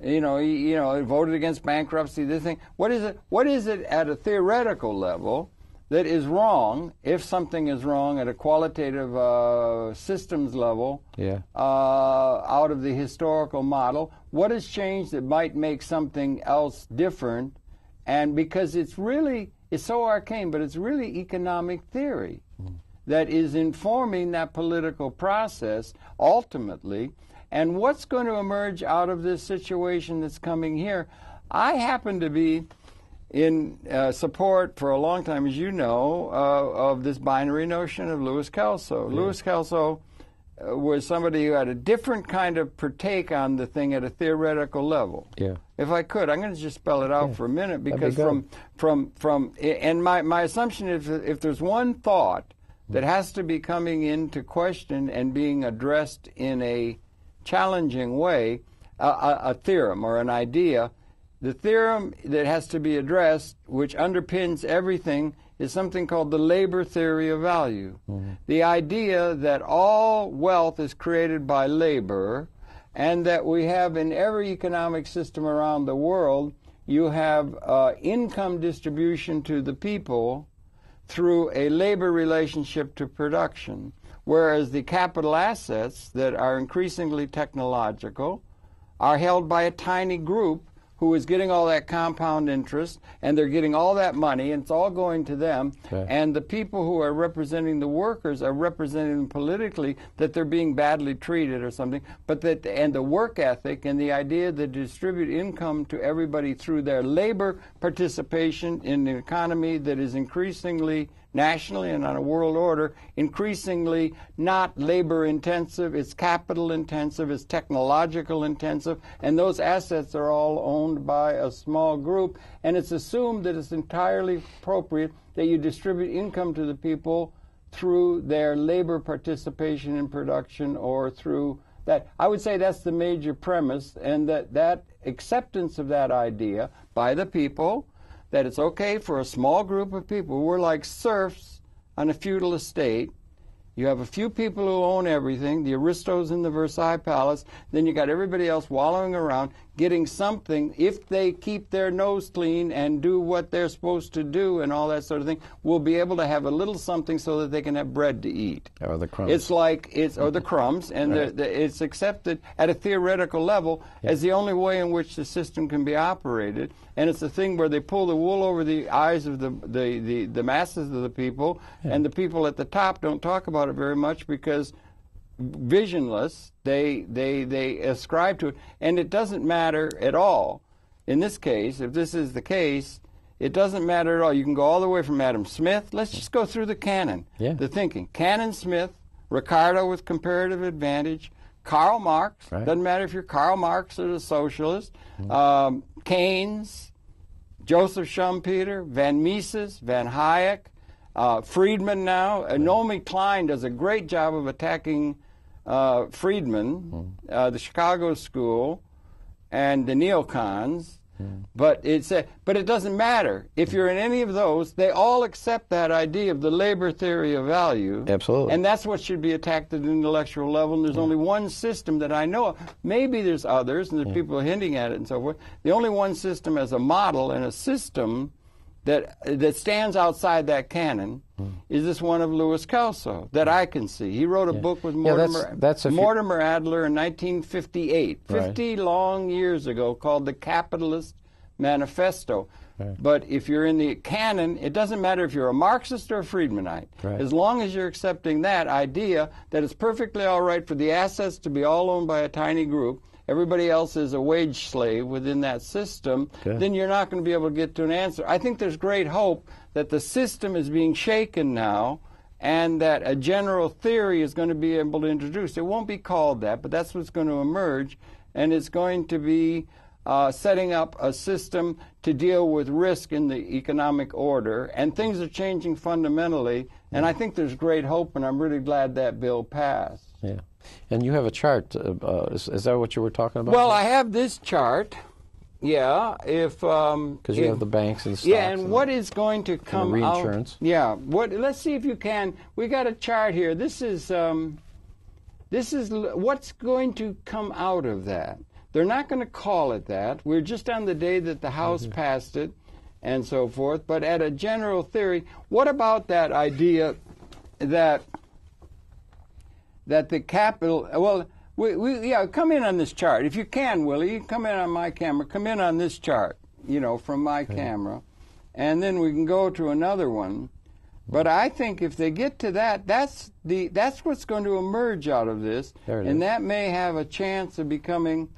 you know, he, you know, voted against bankruptcy, this thing. What is it? What is it at a theoretical level that is wrong, if something is wrong at a qualitative uh, systems level, yeah. uh, out of the historical model? What has changed that might make something else different? And because it's really, it's so arcane, but it's really economic theory. Mm. That is informing that political process ultimately, and what's going to emerge out of this situation that's coming here. I happen to be in uh, support for a long time, as you know, uh, of this binary notion of Louis Kelso. Yeah. Louis Kelso uh, was somebody who had a different kind of partake on the thing at a theoretical level. Yeah. If I could, I'm going to just spell it out yeah. for a minute, because be from, from, from, and my, my assumption is if there's one thought that has to be coming into question and being addressed in a challenging way, a, a, a theorem or an idea. The theorem that has to be addressed, which underpins everything, is something called the labor theory of value. Mm-hmm. The idea that all wealth is created by labor, and that we have in every economic system around the world, you have uh, income distribution to the people through a labor relationship to production, whereas the capital assets that are increasingly technological are held by a tiny group who is getting all that compound interest, and they're getting all that money, and it's all going to them. Okay. And the people who are representing the workers are representing them politically, that they're being badly treated or something, but that, and the work ethic and the idea to distribute income to everybody through their labor participation in an economy that is increasingly nationally and on a world order, increasingly not labor-intensive, it's capital-intensive, it's technological-intensive, and those assets are all owned by a small group, and it's assumed that it's entirely appropriate that you distribute income to the people through their labor participation in production or through that. I would say that's the major premise, and that, that acceptance of that idea by the people, that it's okay for a small group of people. We're like serfs on a feudal estate. You have a few people who own everything, the aristos in the Versailles Palace, then you got everybody else wallowing around, getting something. If they keep their nose clean and do what they're supposed to do and all that sort of thing, we'll be able to have a little something so that they can have bread to eat. Or the crumbs. It's like, it's, or the crumbs, and right. the, the, it's accepted at a theoretical level yeah. as the only way in which the system can be operated. And it's a thing where they pull the wool over the eyes of the, the, the, the masses of the people, yeah. and the people at the top don't talk about it very much because visionless, they they they ascribe to it, and it doesn't matter at all in this case. If this is the case, It doesn't matter at all. You can go all the way from Adam Smith. Let's just go through the canon, yeah. the thinking. Canon Smith, Ricardo with comparative advantage, Karl Marx. Right. Doesn't matter if you're Karl Marx or a socialist. Mm. Um, Keynes, Joseph Schumpeter, Van Mises, Van Hayek, uh, Friedman now. Right. Naomi Klein does a great job of attacking uh, Friedman, mm. uh, the Chicago school, and the neocons. Yeah. But it's a, but it doesn't matter if you're in any of those. They all accept that idea of the labor theory of value. Absolutely. And that's what should be attacked at an intellectual level. And there's yeah. only one system that I know of. Maybe there's others, and there's yeah. people hinting at it and so forth. The only one system as a model and a system that that stands outside that canon mm. is this one of Louis Kelso that I can see. He wrote a yeah. book with Mortimer, yeah, that's, that's Mortimer Adler in nineteen fifty-eight, right. fifty long years ago, called The Capitalist Manifesto. Right. But if you're in the canon, it doesn't matter if you're a Marxist or a Friedmanite. Right. As long as you're accepting that idea that it's perfectly all right for the assets to be all owned by a tiny group, everybody else is a wage slave within that system, okay. then you're not going to be able to get to an answer. I think there's great hope that the system is being shaken now and that a general theory is going to be able to introduce. It won't be called that, but that's what's going to emerge, and it's going to be uh, setting up a system to deal with risk in the economic order, and things are changing fundamentally, and I think there's great hope, and I'm really glad that bill passed. Yeah. And you have a chart. Uh, is, is that what you were talking about? Well, I have this chart. Yeah, if um, because you if, have the banks and stocks. Yeah, and, and what is going to come and the reinsurance. Out? Yeah. What? Let's see if you can. We got a chart here. This is um, this is what's going to come out of that. They're not going to call it that. We're just on the day that the House mm-hmm. passed it, and so forth. But at a general theory, what about that idea that? That the capital, well, we, we, yeah, come in on this chart. If you can, Willie, you can come in on my camera. Come in on this chart, you know, from my okay. camera. And then we can go to another one. But I think if they get to that, that's the that's what's going to emerge out of this. There it and is. That may have a chance of becoming,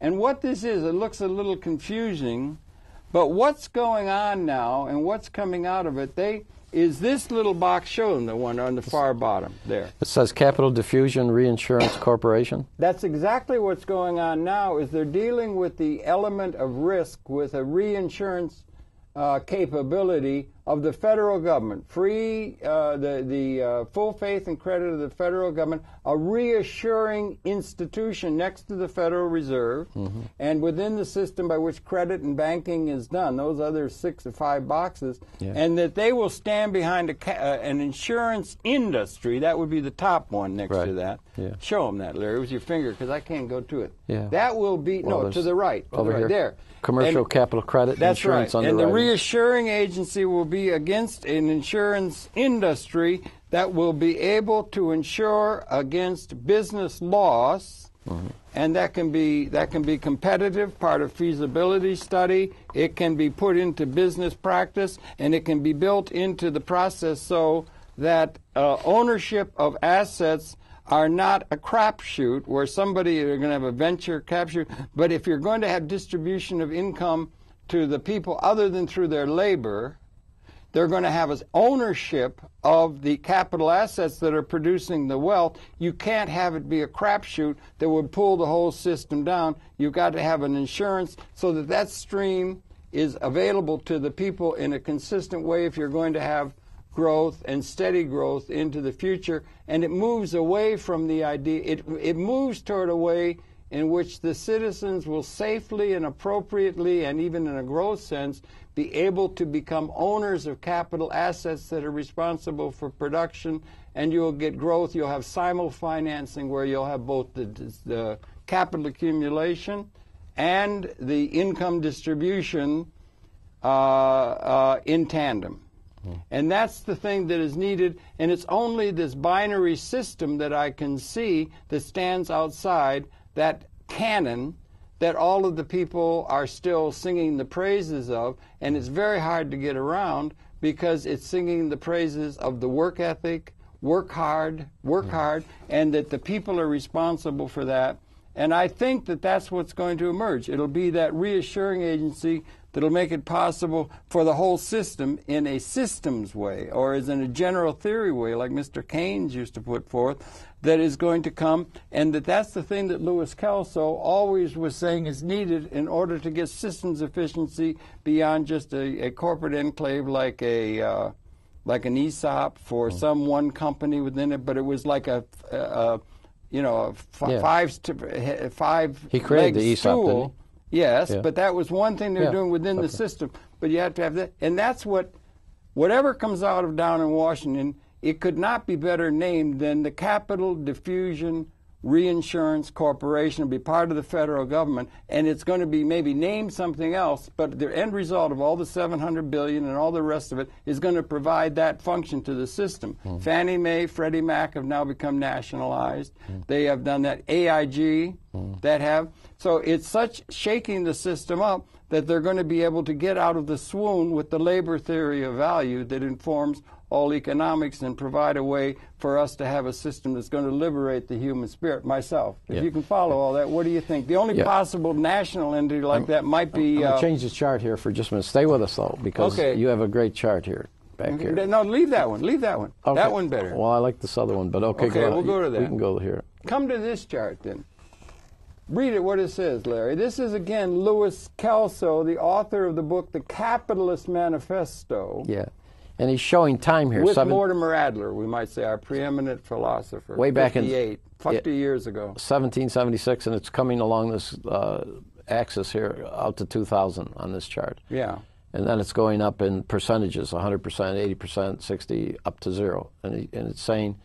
and what this is, it looks a little confusing, but what's going on now and what's coming out of it, they... is this little box shown, the one on the far bottom there? It says Capital Diffusion Reinsurance Corporation. That's exactly what's going on now, is they're dealing with the element of risk with a reinsurance uh, capability of the federal government, free, uh, the, the uh, full faith and credit of the federal government, a reassuring institution next to the Federal Reserve, mm-hmm. and within the system by which credit and banking is done, those other six or five boxes, yeah. and that they will stand behind a ca uh, an insurance industry, that would be the top one next right. to that. Yeah. Show them that, Larry, with your finger, because I can't go to it. Yeah. That will be, well, no, to the right, over the right here. There. Commercial and, capital credit that's insurance right. underwriting. And the reassuring agency will be against an insurance industry that will be able to insure against business loss, mm-hmm. and that can be that can be competitive, part of feasibility study. It can be put into business practice, and it can be built into the process so that uh, ownership of assets are not a crapshoot where somebody are going to have a venture capture. But if you're going to have distribution of income to the people other than through their labor, they're going to have as ownership of the capital assets that are producing the wealth. You can't have it be a crapshoot that would pull the whole system down. You've got to have an insurance so that that stream is available to the people in a consistent way if you're going to have growth and steady growth into the future. And it moves away from the idea, it, it moves toward a way in which the citizens will safely and appropriately, and even in a growth sense, be able to become owners of capital assets that are responsible for production, and you'll get growth. You'll have simul-financing where you'll have both the, the capital accumulation and the income distribution uh, uh, in tandem. Mm-hmm. And that's the thing that is needed, and it's only this binary system that I can see that stands outside that canon that all of the people are still singing the praises of, and it's very hard to get around because it's singing the praises of the work ethic, work hard, work hard, and that the people are responsible for that. And I think that that's what's going to emerge. It'll be that reassuring agency that'll make it possible for the whole system in a systems way, or as in a general theory way, like Mister Keynes used to put forth, that is going to come, and that that's the thing that Louis Kelso always was saying is needed in order to get systems efficiency beyond just a, a corporate enclave like a uh, like an ESOP for mm. some one company within it, but it was like a, a, a you know, a f yeah. five five he created the ESOP, stool. Didn't he? Yes, yeah. but that was one thing they're yeah. doing within okay. the system. But you have to have that, and that's what, whatever comes out of down in Washington, it could not be better named than the Capital Diffusion Reinsurance Corporation. It'll be part of the federal government, and it's going to be maybe named something else. But the end result of all the seven hundred billion dollars and all the rest of it is going to provide that function to the system. Mm. Fannie Mae, Freddie Mac have now become nationalized. Mm. They have done that. A I G mm. that have. So it's such shaking the system up that they're going to be able to get out of the swoon with the labor theory of value that informs all economics and provide a way for us to have a system that's going to liberate the human spirit. Myself, if yeah. you can follow all that, what do you think? The only yeah. possible national entity like I'm, that might be... I'm, I'm uh, change the chart here for just a minute. Stay with us, though, because okay. you have a great chart here. Back here. No, leave that one. Leave that one. Okay. That one better. Well, I like this other one, but okay, okay go we'll go to that. We can go here. Come to this chart, then. Read it, what it says, Larry. This is, again, Louis Kelso, the author of the book, The Capitalist Manifesto. Yeah. And he's showing time here. With seven, Mortimer Adler, we might say, our preeminent philosopher. Way back in... fifty-eight, fifty yeah, years ago. seventeen seventy-six, and it's coming along this uh, axis here out to two thousand on this chart. Yeah. And then it's going up in percentages, one hundred percent, eighty percent, sixty, up to zero. And, he, and it's saying...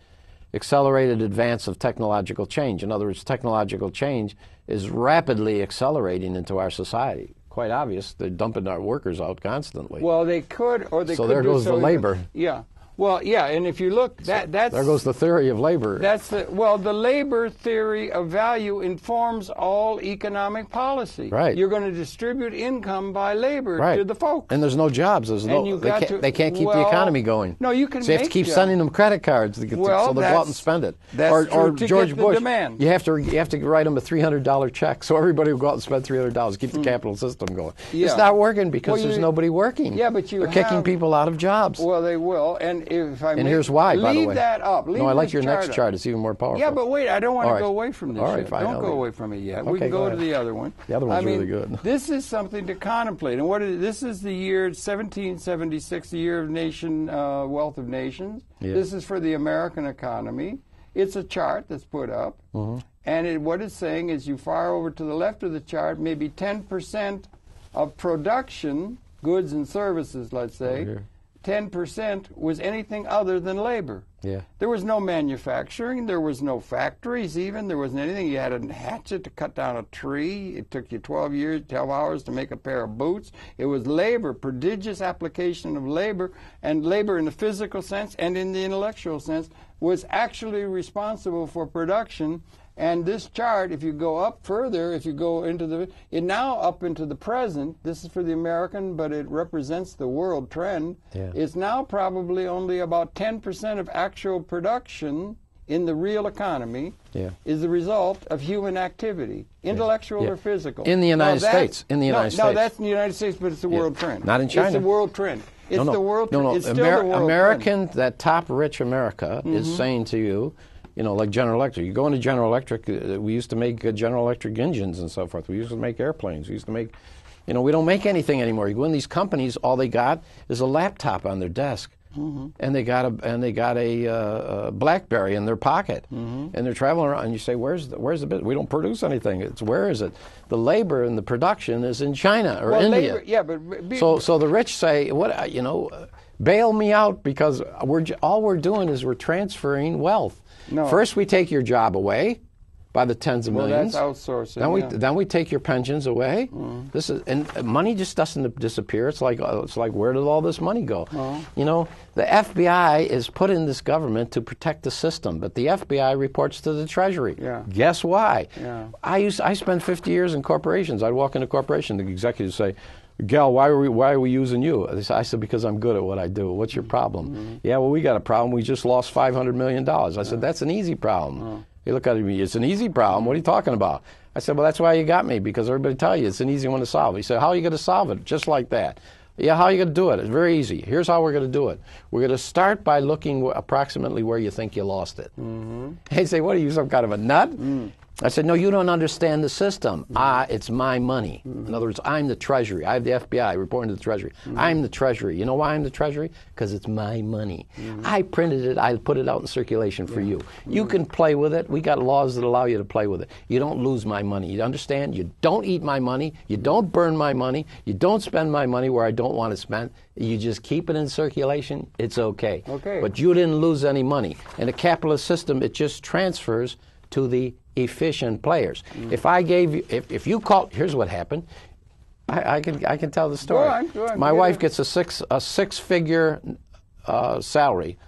accelerated advance of technological change. In other words, technological change is rapidly accelerating into our society. Quite obvious, they're dumping our workers out constantly. Well, they could, or they so could. So there goes so the labor. Even, yeah. Well, yeah, and if you look, that so that's there goes the theory of labor. That's the well, the labor theory of value informs all economic policy. Right. You're going to distribute income by labor right. to the folks. And there's no jobs. There's and no. They can't, to, they can't keep well, the economy going. No, you can. So you have to keep jobs. Sending them credit cards to get well, to, so they go out and spend it. That's or, or to George get the Bush. Demand. You have to you have to write them a three hundred dollar check so everybody will go out and spend three hundred dollars. Keep mm. the capital system going. Yeah. It's not working because well, you, there's nobody working. Yeah, but you. They're have, kicking people out of jobs. Well, they will. And If I and may, here's why, by the way. Leave that up. Leave no, I like your chart next up. Chart. It's even more powerful. Yeah, but wait, I don't want right. to go away from this All right, yet. Fine, don't I'll go leave. Away from it yet. Okay, we can go, go to the other one. The other one's I mean, really good. This is something to contemplate. And what is, this is the year seventeen seventy-six, the year of nation, uh, wealth of nations. Yeah. This is for the American economy. It's a chart that's put up. Mm-hmm. And it, what it's saying is you far over to the left of the chart, maybe ten percent of production, goods and services, let's say, right ten percent was anything other than labor. Yeah. There was no manufacturing. There was no factories even. There wasn't anything. You had a hatchet to cut down a tree. It took you twelve years, twelve hours to make a pair of boots. It was labor, prodigious application of labor, and labor in the physical sense and in the intellectual sense was actually responsible for production. And this chart, if you go up further, if you go into the, it now up into the present, this is for the American, but it represents the world trend, yeah. it's now probably only about ten percent of actual production in the real economy yeah. is the result of human activity, intellectual yeah. or physical. In the United States. In the United no, States. No, that's in the United States, but it's the yeah. world trend. Not in China. It's the world trend. It's no, no. the world trend. No, no. It's still Ameri the world American, trend. That top rich America mm-hmm. is saying to you, you know, like General Electric. You go into General Electric, uh, we used to make uh, General Electric engines and so forth. We used to make airplanes. We used to make, you know, we don't make anything anymore. You go in these companies, all they got is a laptop on their desk. Mm-hmm. And they got a and they got a, uh, a BlackBerry in their pocket, mm-hmm. and they're traveling around. And you say, "Where's the, where's the business? We don't produce anything. It's where is it? The labor and the production is in China or well, India. Labor, yeah, but be, so so the rich say, what you know, uh, bail me out because we're all we're doing is we're transferring wealth. No. First we take your job away." By the tens of well, millions. That's outsourcing. Then we yeah. then we take your pensions away. Mm. This is and money just doesn't disappear. It's like it's like where did all this money go? Oh. You know, the F B I is put in this government to protect the system, but the F B I reports to the Treasury. Yeah. Guess why? Yeah. I used I spent fifty years in corporations. I'd walk into a corporation, the executives would say, "Gal, why are we why are we using you?" I said, "Because I'm good at what I do. What's your problem?" Mm-hmm. "Yeah, well, we got a problem. We just lost five hundred million dollars." I yeah. said, "That's an easy problem." Oh. He looked at me, it's an easy problem. What are you talking about? I said, well, that's why you got me, because everybody tell you it's an easy one to solve. He said, how are you going to solve it? Just like that. Yeah, how are you going to do it? It's very easy. Here's how we're going to do it. We're going to start by looking approximately where you think you lost it. Mm-hmm. They say, what are you, some kind of a nut? Mm. I said, no, you don't understand the system. Mm-hmm. Ah, it's my money. Mm-hmm. In other words, I'm the Treasury. I have the F B I reporting to the Treasury. Mm-hmm. I'm the Treasury. You know why I'm the Treasury? Because it's my money. Mm-hmm. I printed it. I put it out in circulation for yeah. you. Mm-hmm. You can play with it. We got laws that allow you to play with it. You don't lose my money. You understand? You don't eat my money. You don't burn my money. You don't spend my money where I don't want to spend. You just keep it in circulation. It's okay. Okay. But you didn't lose any money. In a capitalist system, it just transfers to the efficient players. Mm. If I gave you, if, if you call, here's what happened. I, I can I can tell the story. Go on, go on, My wife it. gets a six a six figure uh, salary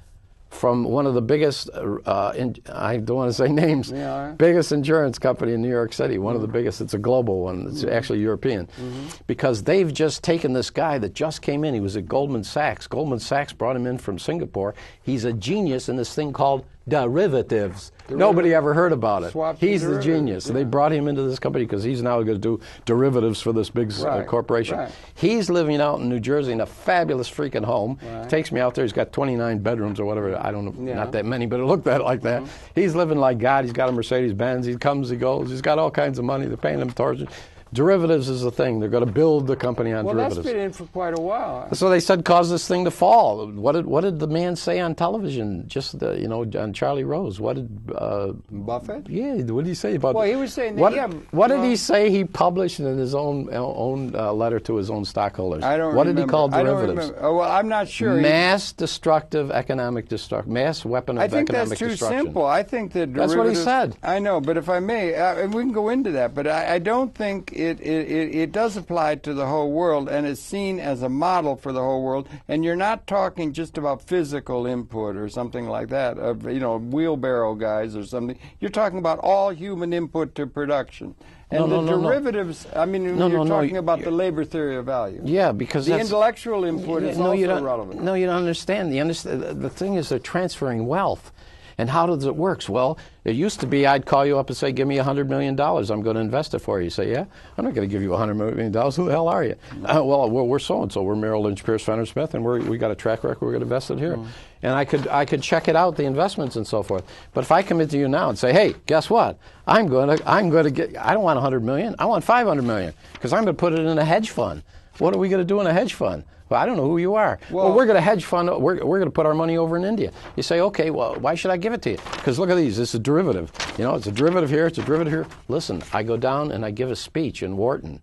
from one of the biggest. Uh, in, I don't want to say names. Yeah. Biggest insurance company in New York City. One mm. of the biggest. It's a global one. It's mm. actually European, mm-hmm. because they've just taken this guy that just came in. He was at Goldman Sachs. Goldman Sachs brought him in from Singapore. He's a genius in this thing called derivatives. Derivative. Nobody ever heard about it. Swaps he's the genius. Yeah. They brought him into this company because he's now going to do derivatives for this big right. uh, corporation. Right. He's living out in New Jersey in a fabulous freaking home. Right. He takes me out there. He's got twenty-nine bedrooms or whatever. I don't know, yeah. not that many, but it looked that like that. Mm-hmm. He's living like God. He's got a Mercedes Benz. He comes, he goes. He's got all kinds of money. They're paying him towards it. Derivatives is the thing. They're going to build the company on well, derivatives. Well, that's been in for quite a while. So they said, cause this thing to fall. What did what did the man say on television? Just the, you know, on Charlie Rose. What did uh, Buffett? Yeah. What did he say about? Well, he was saying that. What, yeah, what did he say? He published in his own own uh, letter to his own stockholders. I don't. What remember. did he call derivatives? Oh, well, I'm not sure. Mass destructive economic destruction. Mass weapon of economic destruction. I think that's too simple. I think that derivatives. That's what he said. I know, but if I may, I, we can go into that. But I, I don't think. It, it, it does apply to the whole world, and it's seen as a model for the whole world. And you're not talking just about physical input or something like that, of, you know, wheelbarrow guys or something. You're talking about all human input to production. And no, the no, derivatives, no. I mean, no, you're no, talking no. about the labor theory of value. Yeah, because the that's, intellectual input yeah, is no, also relevant. No, you don't understand. The, understand. the thing is they're transferring wealth. And how does it work? Well, it used to be I'd call you up and say, give me one hundred million dollars. I'm going to invest it for you. You say, yeah? I'm not going to give you one hundred million dollars. Who the hell are you? Uh, well, we're so-and-so. We're Merrill Lynch, Pierce, Fenner, Smith, and we're, we got a track record. We're going to invest it here. Mm. And I could, I could check it out, the investments and so forth. But if I commit to you now and say, hey, guess what? I'm going to, I'm going to get, I don't want one hundred million dollars. I want five hundred million dollars because I'm going to put it in a hedge fund. What are we going to do in a hedge fund? Well, I don't know who you are. Well, well we're going to hedge fund. We're, we're going to put our money over in India. You say, okay, well, why should I give it to you? Because look at these. It's a derivative. You know, it's a derivative here. It's a derivative here. Listen, I go down and I give a speech in Wharton.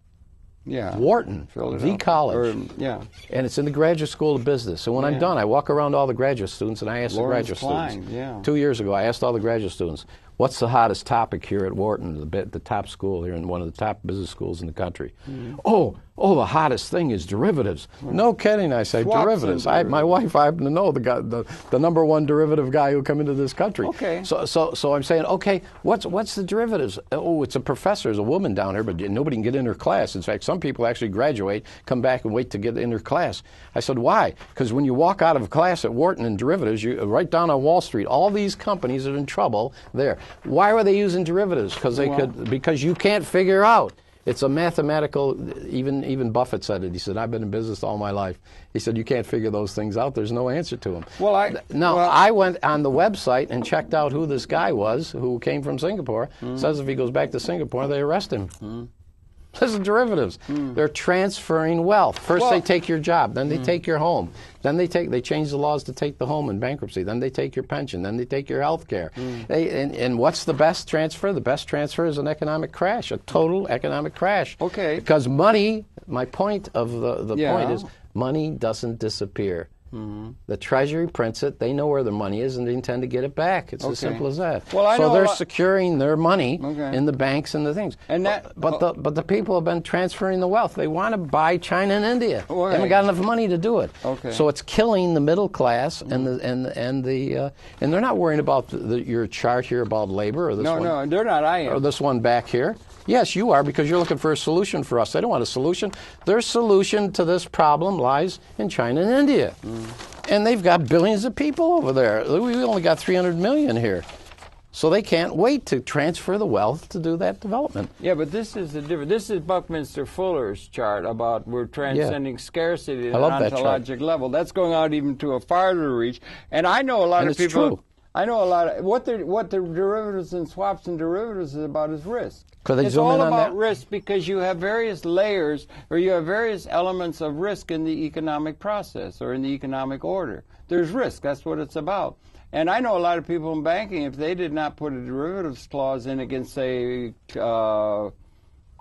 Yeah. Wharton, the college. Or, yeah. And it's in the graduate school of business. So when yeah. I'm done, I walk around all the graduate students and I ask Lawrence the graduate Klein, students. Yeah. Two years ago, I asked all the graduate students, what's the hottest topic here at Wharton, the, the top school here and one of the top business schools in the country? Mm-hmm. Oh, oh, the hottest thing is derivatives. Mm. No kidding, I say, Swaps derivatives. I, my wife, I happen to know the, guy, the the number one derivative guy who come into this country. Okay. So, so, so I'm saying, okay, what's what's the derivatives? Oh, it's a professor, it's a woman down here, but nobody can get in her class. In fact, some people actually graduate, come back and wait to get in her class. I said, why? Because when you walk out of class at Wharton in derivatives, you right down on Wall Street, all these companies are in trouble there. Why were they using derivatives? Because they well, could. Because you can't figure out. It's a mathematical. Even even Buffett said it. He said, "I've been in business all my life." He said, "You can't figure those things out. There's no answer to them." Well, I now well, I went on the website and checked out who this guy was who came from Singapore. Mm. Says if he goes back to Singapore, they arrest him. Mm. This is derivatives. Mm. They're transferring wealth. First well, they take your job, then they mm. take your home. Then they take they change the laws to take the home in bankruptcy. Then they take your pension. Then they take your health care. Mm. They, and, and what's the best transfer? The best transfer is an economic crash, a total economic crash. Okay. Because money, my point of the, the yeah. point is money doesn't disappear. Mm-hmm. The Treasury prints it. They know where the money is, and they intend to get it back. It's okay. as simple as that. Well, I so know they're securing their money okay. in the banks and the things. And that, but, but oh. the but the people have been transferring the wealth. They want to buy China and India. Right. They haven't got enough money to do it. Okay. So it's killing the middle class, mm-hmm. and the and and the uh, and they're not worrying about the, the, your chart here about labor or this. No, one, no, they're not. I am. Or this one back here. Yes, you are, because you're looking for a solution for us. They don't want a solution. Their solution to this problem lies in China and India. Mm. And they've got billions of people over there. We only got three hundred million here. So they can't wait to transfer the wealth to do that development. Yeah, but this is the difference. This is Buckminster Fuller's chart about we're transcending yeah. scarcity at an ontologic that level. That's going out even to a farther reach. And I know a lot and of it's people. True. I know a lot of what the what the derivatives and swaps and derivatives is about is risk. Could they it's zoom all in on about that? Risk because you have various layers or you have various elements of risk in the economic process or in the economic order. There's risk. That's what it's about. And I know a lot of people in banking, if they did not put a derivatives clause in against, say, uh,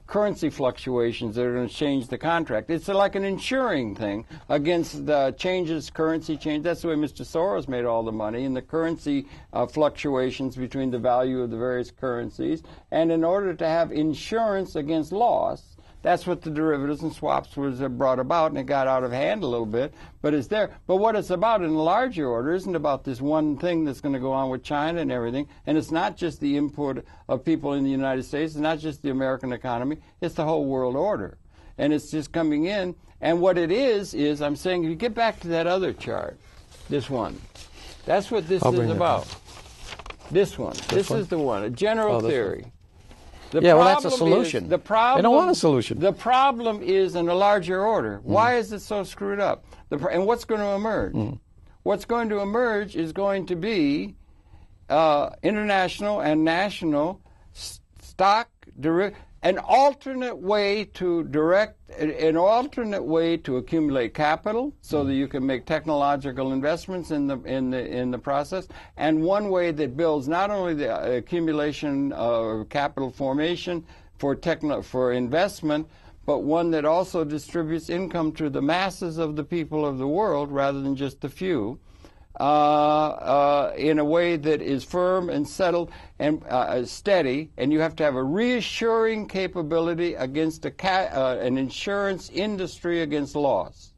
currency fluctuations that are going to change the contract, it's like an insuring thing against the changes, currency change. That's the way Mister Soros made all the money, in the currency uh, fluctuations between the value of the various currencies. And in order to have insurance against loss, that's what the derivatives and swaps was brought about, and it got out of hand a little bit, but it's there. But what it's about in the larger order isn't about this one thing that's going to go on with China and everything, and it's not just the input of people in the United States, it's not just the American economy, it's the whole world order. And it's just coming in, and what it is, is I'm saying, if you get back to that other chart, this one, that's what this I'll is about. This one, this, this one? is the one, a general oh, theory. One. The yeah, well, that's a solution. Is, the problem, they don't want a solution. The problem is in a larger order. Mm. Why is it so screwed up? The, and what's going to emerge? Mm. What's going to emerge is going to be uh, international and national stock, an alternate way to direct, an alternate way to accumulate capital, so that you can make technological investments in the in the in the process, and one way that builds not only the accumulation of capital formation for techno for investment, but one that also distributes income to the masses of the people of the world rather than just the few. Uh, uh, in a way that is firm and settled and uh, steady, and you have to have a reassuring capability against a ca uh, an insurance industry against loss,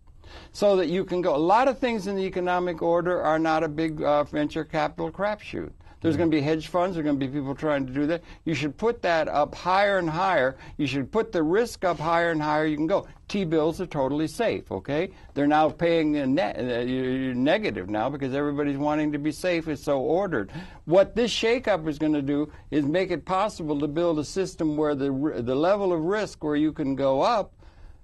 so that you can go. A lot of things in the economic order are not a big uh, venture capital crapshoot. There's going to be hedge funds. There's going to be people trying to do that. You should put that up higher and higher. You should put the risk up higher and higher. You can go. T-bills are totally safe. Okay, they're now paying a net, uh, you're negative now because everybody's wanting to be safe. It's so ordered. What this shakeup is going to do is make it possible to build a system where the the level of risk where you can go up.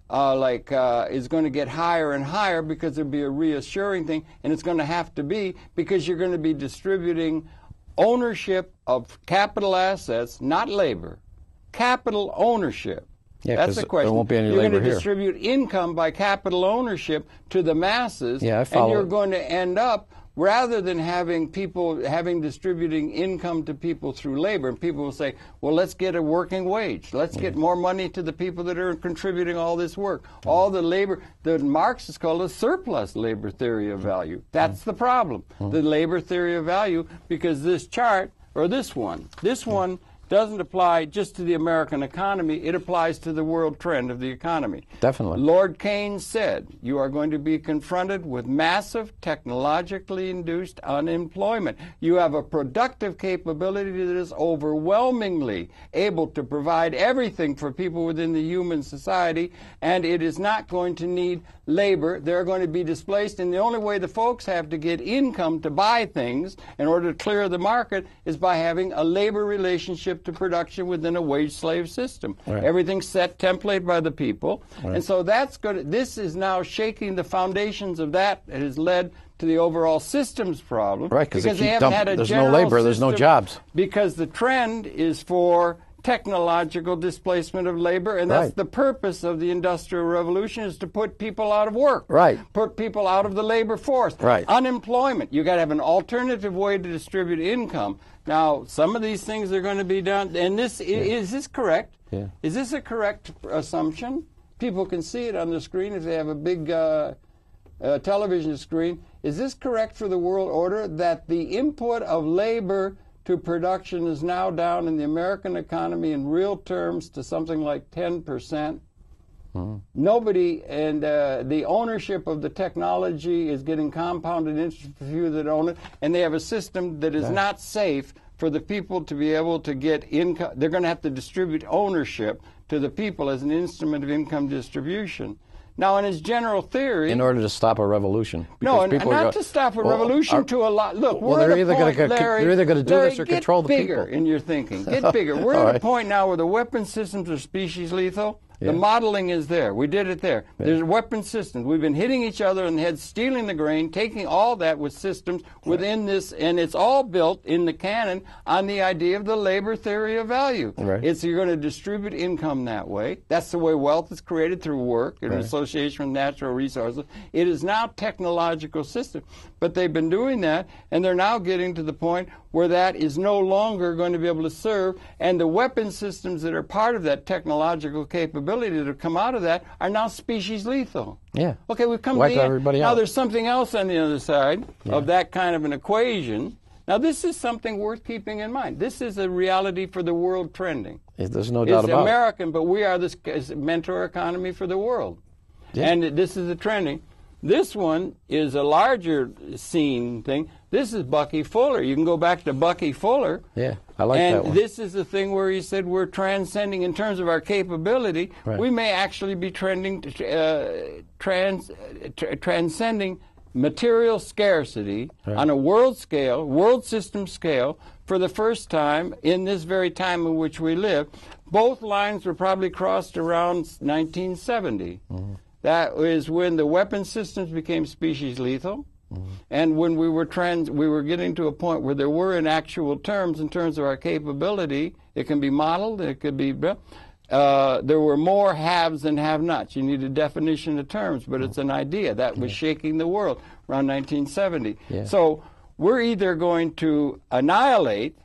Uh, like uh, is going to get higher and higher because there'll be a reassuring thing, and it's going to have to be because you're going to be distributing ownership of capital assets, not labor. Capital ownership. Yeah, that's the question. There won't be any you're labor going to distribute here. Income by capital ownership to the masses, yeah, I follow and you're it. Going to end up rather than having people having distributing income to people through labor, and people will say, well, let's get a working wage. Let's get more money to the people that are contributing all this work. All the labor, the Marxists call it a surplus labor theory of value. That's the problem, the labor theory of value, because this chart, or this one, this one doesn't apply just to the American economy. It applies to the world trend of the economy. Definitely. Lord Keynes said, you are going to be confronted with massive technologically induced unemployment. You have a productive capability that is overwhelmingly able to provide everything for people within the human society, and it is not going to need labor. They're going to be displaced, and the only way the folks have to get income to buy things in order to clear the market is by having a labor relationship to production within a wage slave system. Right. Everything's set template by the people. Right. And so that's going to, this is now shaking the foundations of that. It has led to the overall systems problem. Right, because they, they haven't dump, had a there's general no labor, there's no jobs. Because the trend is for technological displacement of labor, and that's right. The purpose of the Industrial Revolution is to put people out of work, right? Put people out of the labor force, right? Unemployment. You got to have an alternative way to distribute income. Now, some of these things are going to be done, and this yeah. is, is this correct? Yeah. Is this a correct assumption? People can see it on the screen if they have a big uh, uh, television screen. Is this correct for the world order that the input of labor to production is now down in the American economy in real terms to something like ten percent. Mm. Nobody, and uh, the ownership of the technology is getting compounded interest for few that own it, and they have a system that is yeah. not safe for the people to be able to get income. They're going to have to distribute ownership to the people as an instrument of income distribution. Now, in his general theory, in order to stop a revolution, no, and, and not go, to stop a well, revolution, are, to allow. Look, well, we're at a point, gonna, Larry, they're either going to do Larry, this or control the people. Get bigger in your thinking. Get bigger. We're at right. a point now where the weapon systems are species lethal. Yeah. The modeling is there. We did it there. Yeah. There's weapon systems. We've been hitting each other in the head, stealing the grain, taking all that with systems within right. this, and it's all built in the canon on the idea of the labor theory of value. Right. It's you're going to distribute income that way. That's the way wealth is created, through work and right. association with natural resources. It is now technological system. But they've been doing that, and they're now getting to the point where that is no longer going to be able to serve, and the weapon systems that are part of that technological capability that have come out of that are now species lethal. Yeah. Okay, we've come Wipe to the everybody end. Out. Now there's something else on the other side yeah. of that kind of an equation. Now this is something worth keeping in mind. This is a reality for the world trending. There's no doubt it's about American, it. It's American, but we are this mentor economy for the world. Yeah. And this is the trending. This one is a larger scene thing. This is Bucky Fuller. You can go back to Bucky Fuller. Yeah, I like and that one. And this is the thing where he said we're transcending in terms of our capability. Right. We may actually be trending, uh, trans, uh, tr transcending material scarcity right. on a world scale, world system scale, for the first time in this very time in which we live. Both lines were probably crossed around nineteen seventy. Mm-hmm. That is when the weapon systems became species lethal, mm-hmm. and when we were trans, we were getting to a point where there were, in actual terms, in terms of our capability, it can be modeled, it could be, uh, there were more haves than have-nots. You need a definition of terms, but it's an idea. That was yeah. shaking the world around nineteen seventy. Yeah. So we're either going to annihilate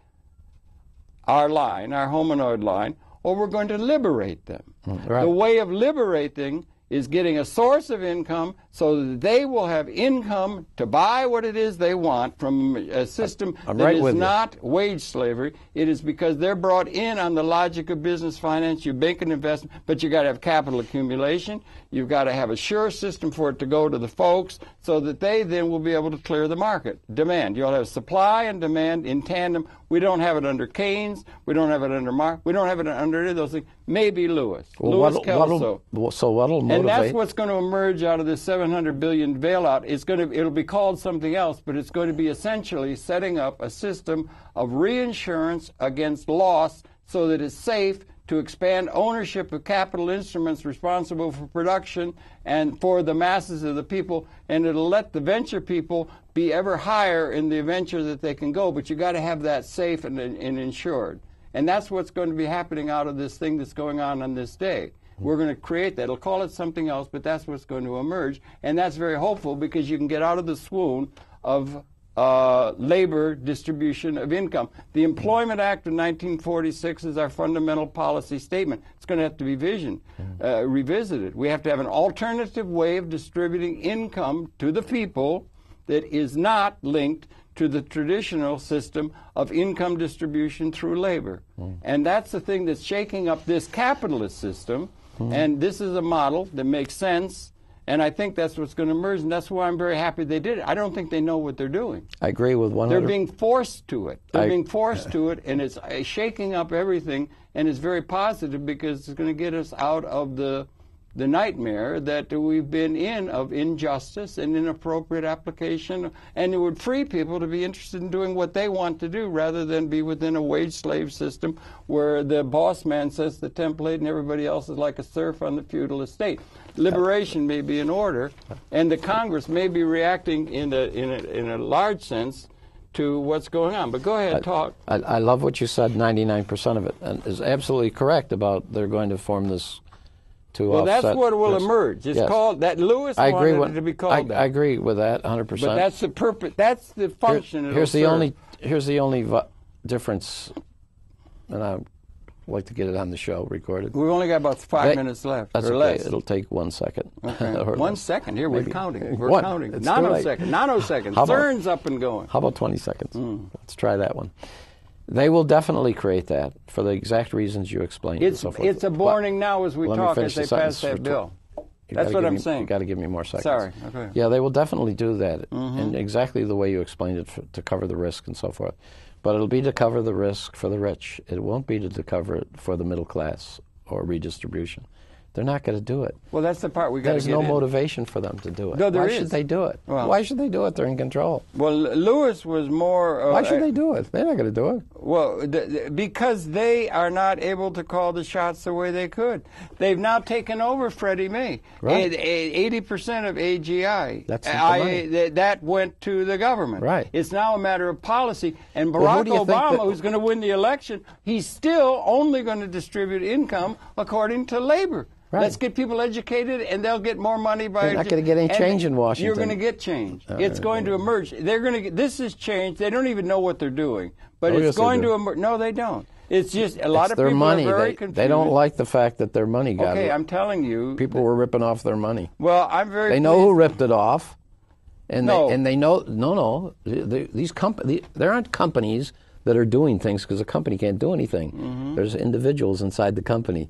our line, our hominoid line, or we're going to liberate them. Right. The way of liberating is getting a source of income so that they will have income to buy what it is they want from a system I'm that right is not you. Wage slavery. It is because they're brought in on the logic of business, finance, you bank and investment, but you've got to have capital accumulation. You've got to have a sure system for it to go to the folks so that they then will be able to clear the market. Demand. You'll have supply and demand in tandem. We don't have it under Keynes. We don't have it under Marx. We don't have it under any of those things. Maybe Lewis. Well, Louis Kelso. So what'll motivate? And that's what's going to emerge out of this seven hundred billion dollars bailout. It's going to, it'll be called something else, but it's going to be essentially setting up a system of reinsurance against loss so that it's safe to expand ownership of capital instruments responsible for production and for the masses of the people, and it'll let the venture people be ever higher in the venture that they can go, but you got to have that safe and, and insured. And that's what's going to be happening out of this thing that's going on on this day. We're going to create that. It'll call it something else, but that's what's going to emerge, and that's very hopeful because you can get out of the swoon of Uh, labor distribution of income. The Employment Act of nineteen forty-six is our fundamental policy statement. It's going to have to be vision, uh, revisited. We have to have an alternative way of distributing income to the people that is not linked to the traditional system of income distribution through labor. Mm. And that's the thing that's shaking up this capitalist system, mm. and this is a model that makes sense. And I think that's what's going to emerge, and that's why I'm very happy they did it. I don't think they know what they're doing. I agree with one. They're being forced to it. They're I, being forced to it, and it's shaking up everything, and it's very positive because it's going to get us out of the the nightmare that we've been in of injustice and inappropriate application, and it would free people to be interested in doing what they want to do rather than be within a wage slave system where the boss man says the template and everybody else is like a serf on the feudal estate. Liberation may be in order, and the Congress may be reacting in a, in a, in a large sense to what's going on. But go ahead, I, talk. I, I love what you said, ninety-nine percent of it, and is absolutely correct about they're going to form this to well, offset. That's what will this. Emerge. It's yes. called that. Lewis I wanted with, it to be called I, that. I agree with that one hundred percent. But that's the purpose. That's the function. Here, here's the serve. only. Here's the only v difference, and I'm. like to get it on the show recorded. We've only got about five they, minutes left, that's or okay. less. It'll take one second. Okay. One less. second. Here, we're Maybe. counting. We're one. counting. It's nanosecond. Nanosecond. CERN's up and going. How about twenty seconds? Mm. Let's try that one. They will definitely create that for the exact reasons you explained. It's, so it's a warning now as we talk as they the pass that bill. That's what I'm me, saying. You've got to give me more seconds. Sorry. Okay. Yeah, they will definitely do that mm-hmm. in exactly the way you explained it for, to cover the risk and so forth. But it'll be to cover the risk for the rich. It won't be to cover it for the middle class or redistribution. They're not going to do it. Well, that's the part we got to get in. There's no motivation for them to do it. No, there is. Why should they do it? Well, why should they do it? They're in control. Well, Lewis was more... Uh, why should they do it? They're not going to do it. Well, th th because they are not able to call the shots the way they could. They've now taken over Freddie Mac. Right. eighty percent of A G I. That's the money. Th that went to the government. Right. It's now a matter of policy. And Barack well, who Obama, who's going to win the election, he's still only going to distribute income according to labor. Right. Let's get people educated, and they'll get more money by... You're not going to get any change in Washington. You're going to get change. Uh, it's going to emerge. They're going to get, this is change. They don't even know what they're doing, but oh, it's yes, going to emerge. No, they don't. It's just a lot it's of their people money. Are very they, confused. They don't like the fact that their money got... Okay, it. I'm telling you, people were ripping off their money. Well, I'm very... They know pleased. Who ripped it off, and no. they and they know. No, no, they, these companies. There aren't companies that are doing things because a company can't do anything. Mm-hmm. There's individuals inside the company.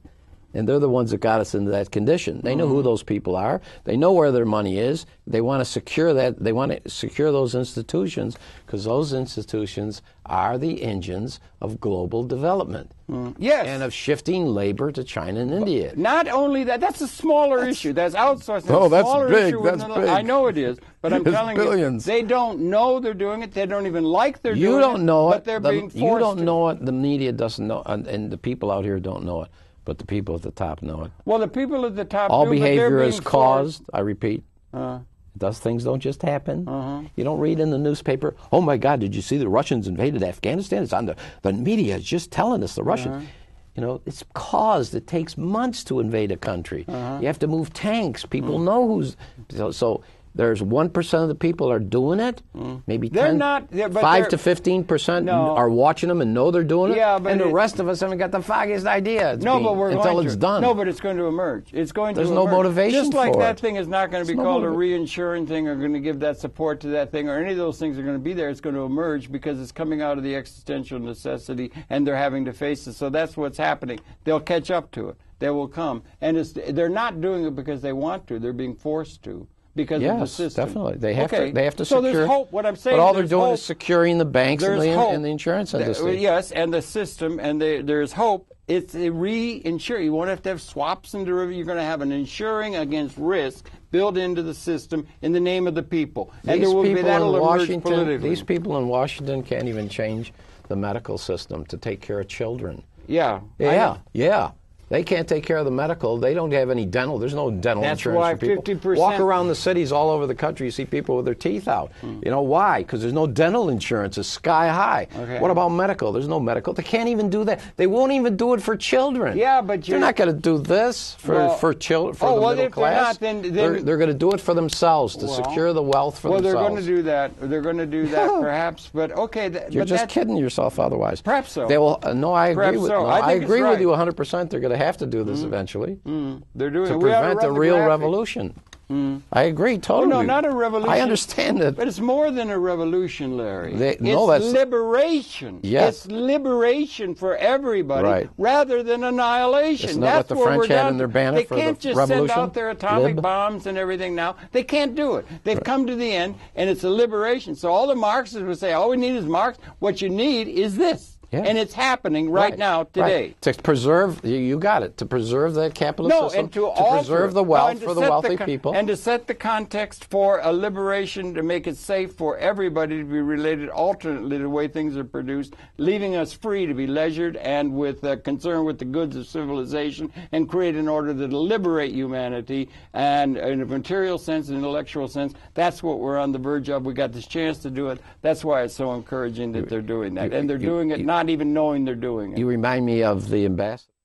And they're the ones that got us into that condition. They know mm-hmm. who those people are. They know where their money is. They want to secure that. They want to secure those institutions because those institutions are the engines of global development. Mm. Yes. And of shifting labor to China and India. Not only that, that's a smaller that's, issue. That's outsourcing. Oh, that's smaller big. Issue that's big. I know it is, but I'm it's telling billions. You, they don't know they're doing it. They don't even like they're you doing don't it. Know but it. They're the, being forced you don't know it. The media doesn't know, and, and the people out here don't know it. But the people at the top know it. Well, the people at the top all do, behavior is caused. Forced. I repeat, uh, those things don't just happen. Uh-huh. You don't read in the newspaper. Oh my God! Did you see the Russians invaded Afghanistan? It's on the the media is just telling us the Russians. Uh-huh. You know, it's caused. It takes months to invade a country. Uh-huh. You have to move tanks. People uh-huh. know who's so. so There's one percent of the people are doing it. Mm. Maybe they're ten, not, they're, but five to fifteen percent no. are watching them and know they're doing it. Yeah, but and it, the rest of us haven't got the foggiest idea it's no, being, but we're until going it's to. Done. No, but it's going to emerge. It's going There's to no emerge. Motivation Just like for that it. Thing is not going to be it's called no a reinsuring thing or going to give that support to that thing or any of those things are going to be there. It's going to emerge because it's coming out of the existential necessity and they're having to face it. So that's what's happening. They'll catch up to it. They will come. And it's, they're not doing it because they want to. They're being forced to. Because yes, of the system. Definitely. They have okay. to. They have to secure. So there's hope. What I'm saying. But all they're doing hope. Is securing the banks and the, and the insurance industry. The, yes, and the system, and the, there's hope. It's a reinsure. You won't have to have swaps and derivatives. You're going to have an insuring against risk built into the system in the name of the people. These and there will people be that in Washington. These people in Washington can't even change the medical system to take care of children. Yeah. Yeah. Yeah. They can't take care of the medical. They don't have any dental. There's no dental That's insurance why for people. fifty percent Walk around the cities all over the country, you see people with their teeth out. Mm. You know why? Because there's no dental insurance. It's sky high. Okay. What about medical? There's no medical. They can't even do that. They won't even do it for children. Yeah, but you're... They're not going to do this for, well, for, chil for oh, the well, middle class. They're, then... they're, they're going to do it for themselves, to well, secure the wealth for well, themselves. Well, they're going to do that. They're going to do that, yeah. perhaps. But, okay... Th you're but just that's... kidding yourself otherwise. Perhaps so. They will, uh, no, I agree, perhaps with, so. No, I I agree right. with you one hundred percent. They're going to have to do this mm. eventually. Mm. They're doing to it. prevent a real graphic. revolution. Mm. I agree totally. Well, no, not a revolution. I understand it, but it's more than a revolution, Larry. They, it's no, that's, liberation. Yes, it's liberation for everybody, right. rather than annihilation. Isn't that what the French had in their banner they for the revolution? They can't just send out their atomic Lib. bombs and everything now. They can't do it. They've right. come to the end, and it's a liberation. So all the Marxists would say, all we need is Marx. What you need is this. Yeah. And it's happening right, right. now, today. Right. To preserve, you got it, to preserve the capitalist no, system, and to, to preserve the wealth for the wealthy the people. And to set the context for a liberation to make it safe for everybody to be related alternately to the way things are produced, leaving us free to be leisured and with uh, concern with the goods of civilization and create an order that will liberate humanity and in a material sense and intellectual sense. That's what we're on the verge of. We got this chance to do it. That's why it's so encouraging that they're doing that. And they're doing it now. Not even knowing they're doing it. You remind me of the ambassador.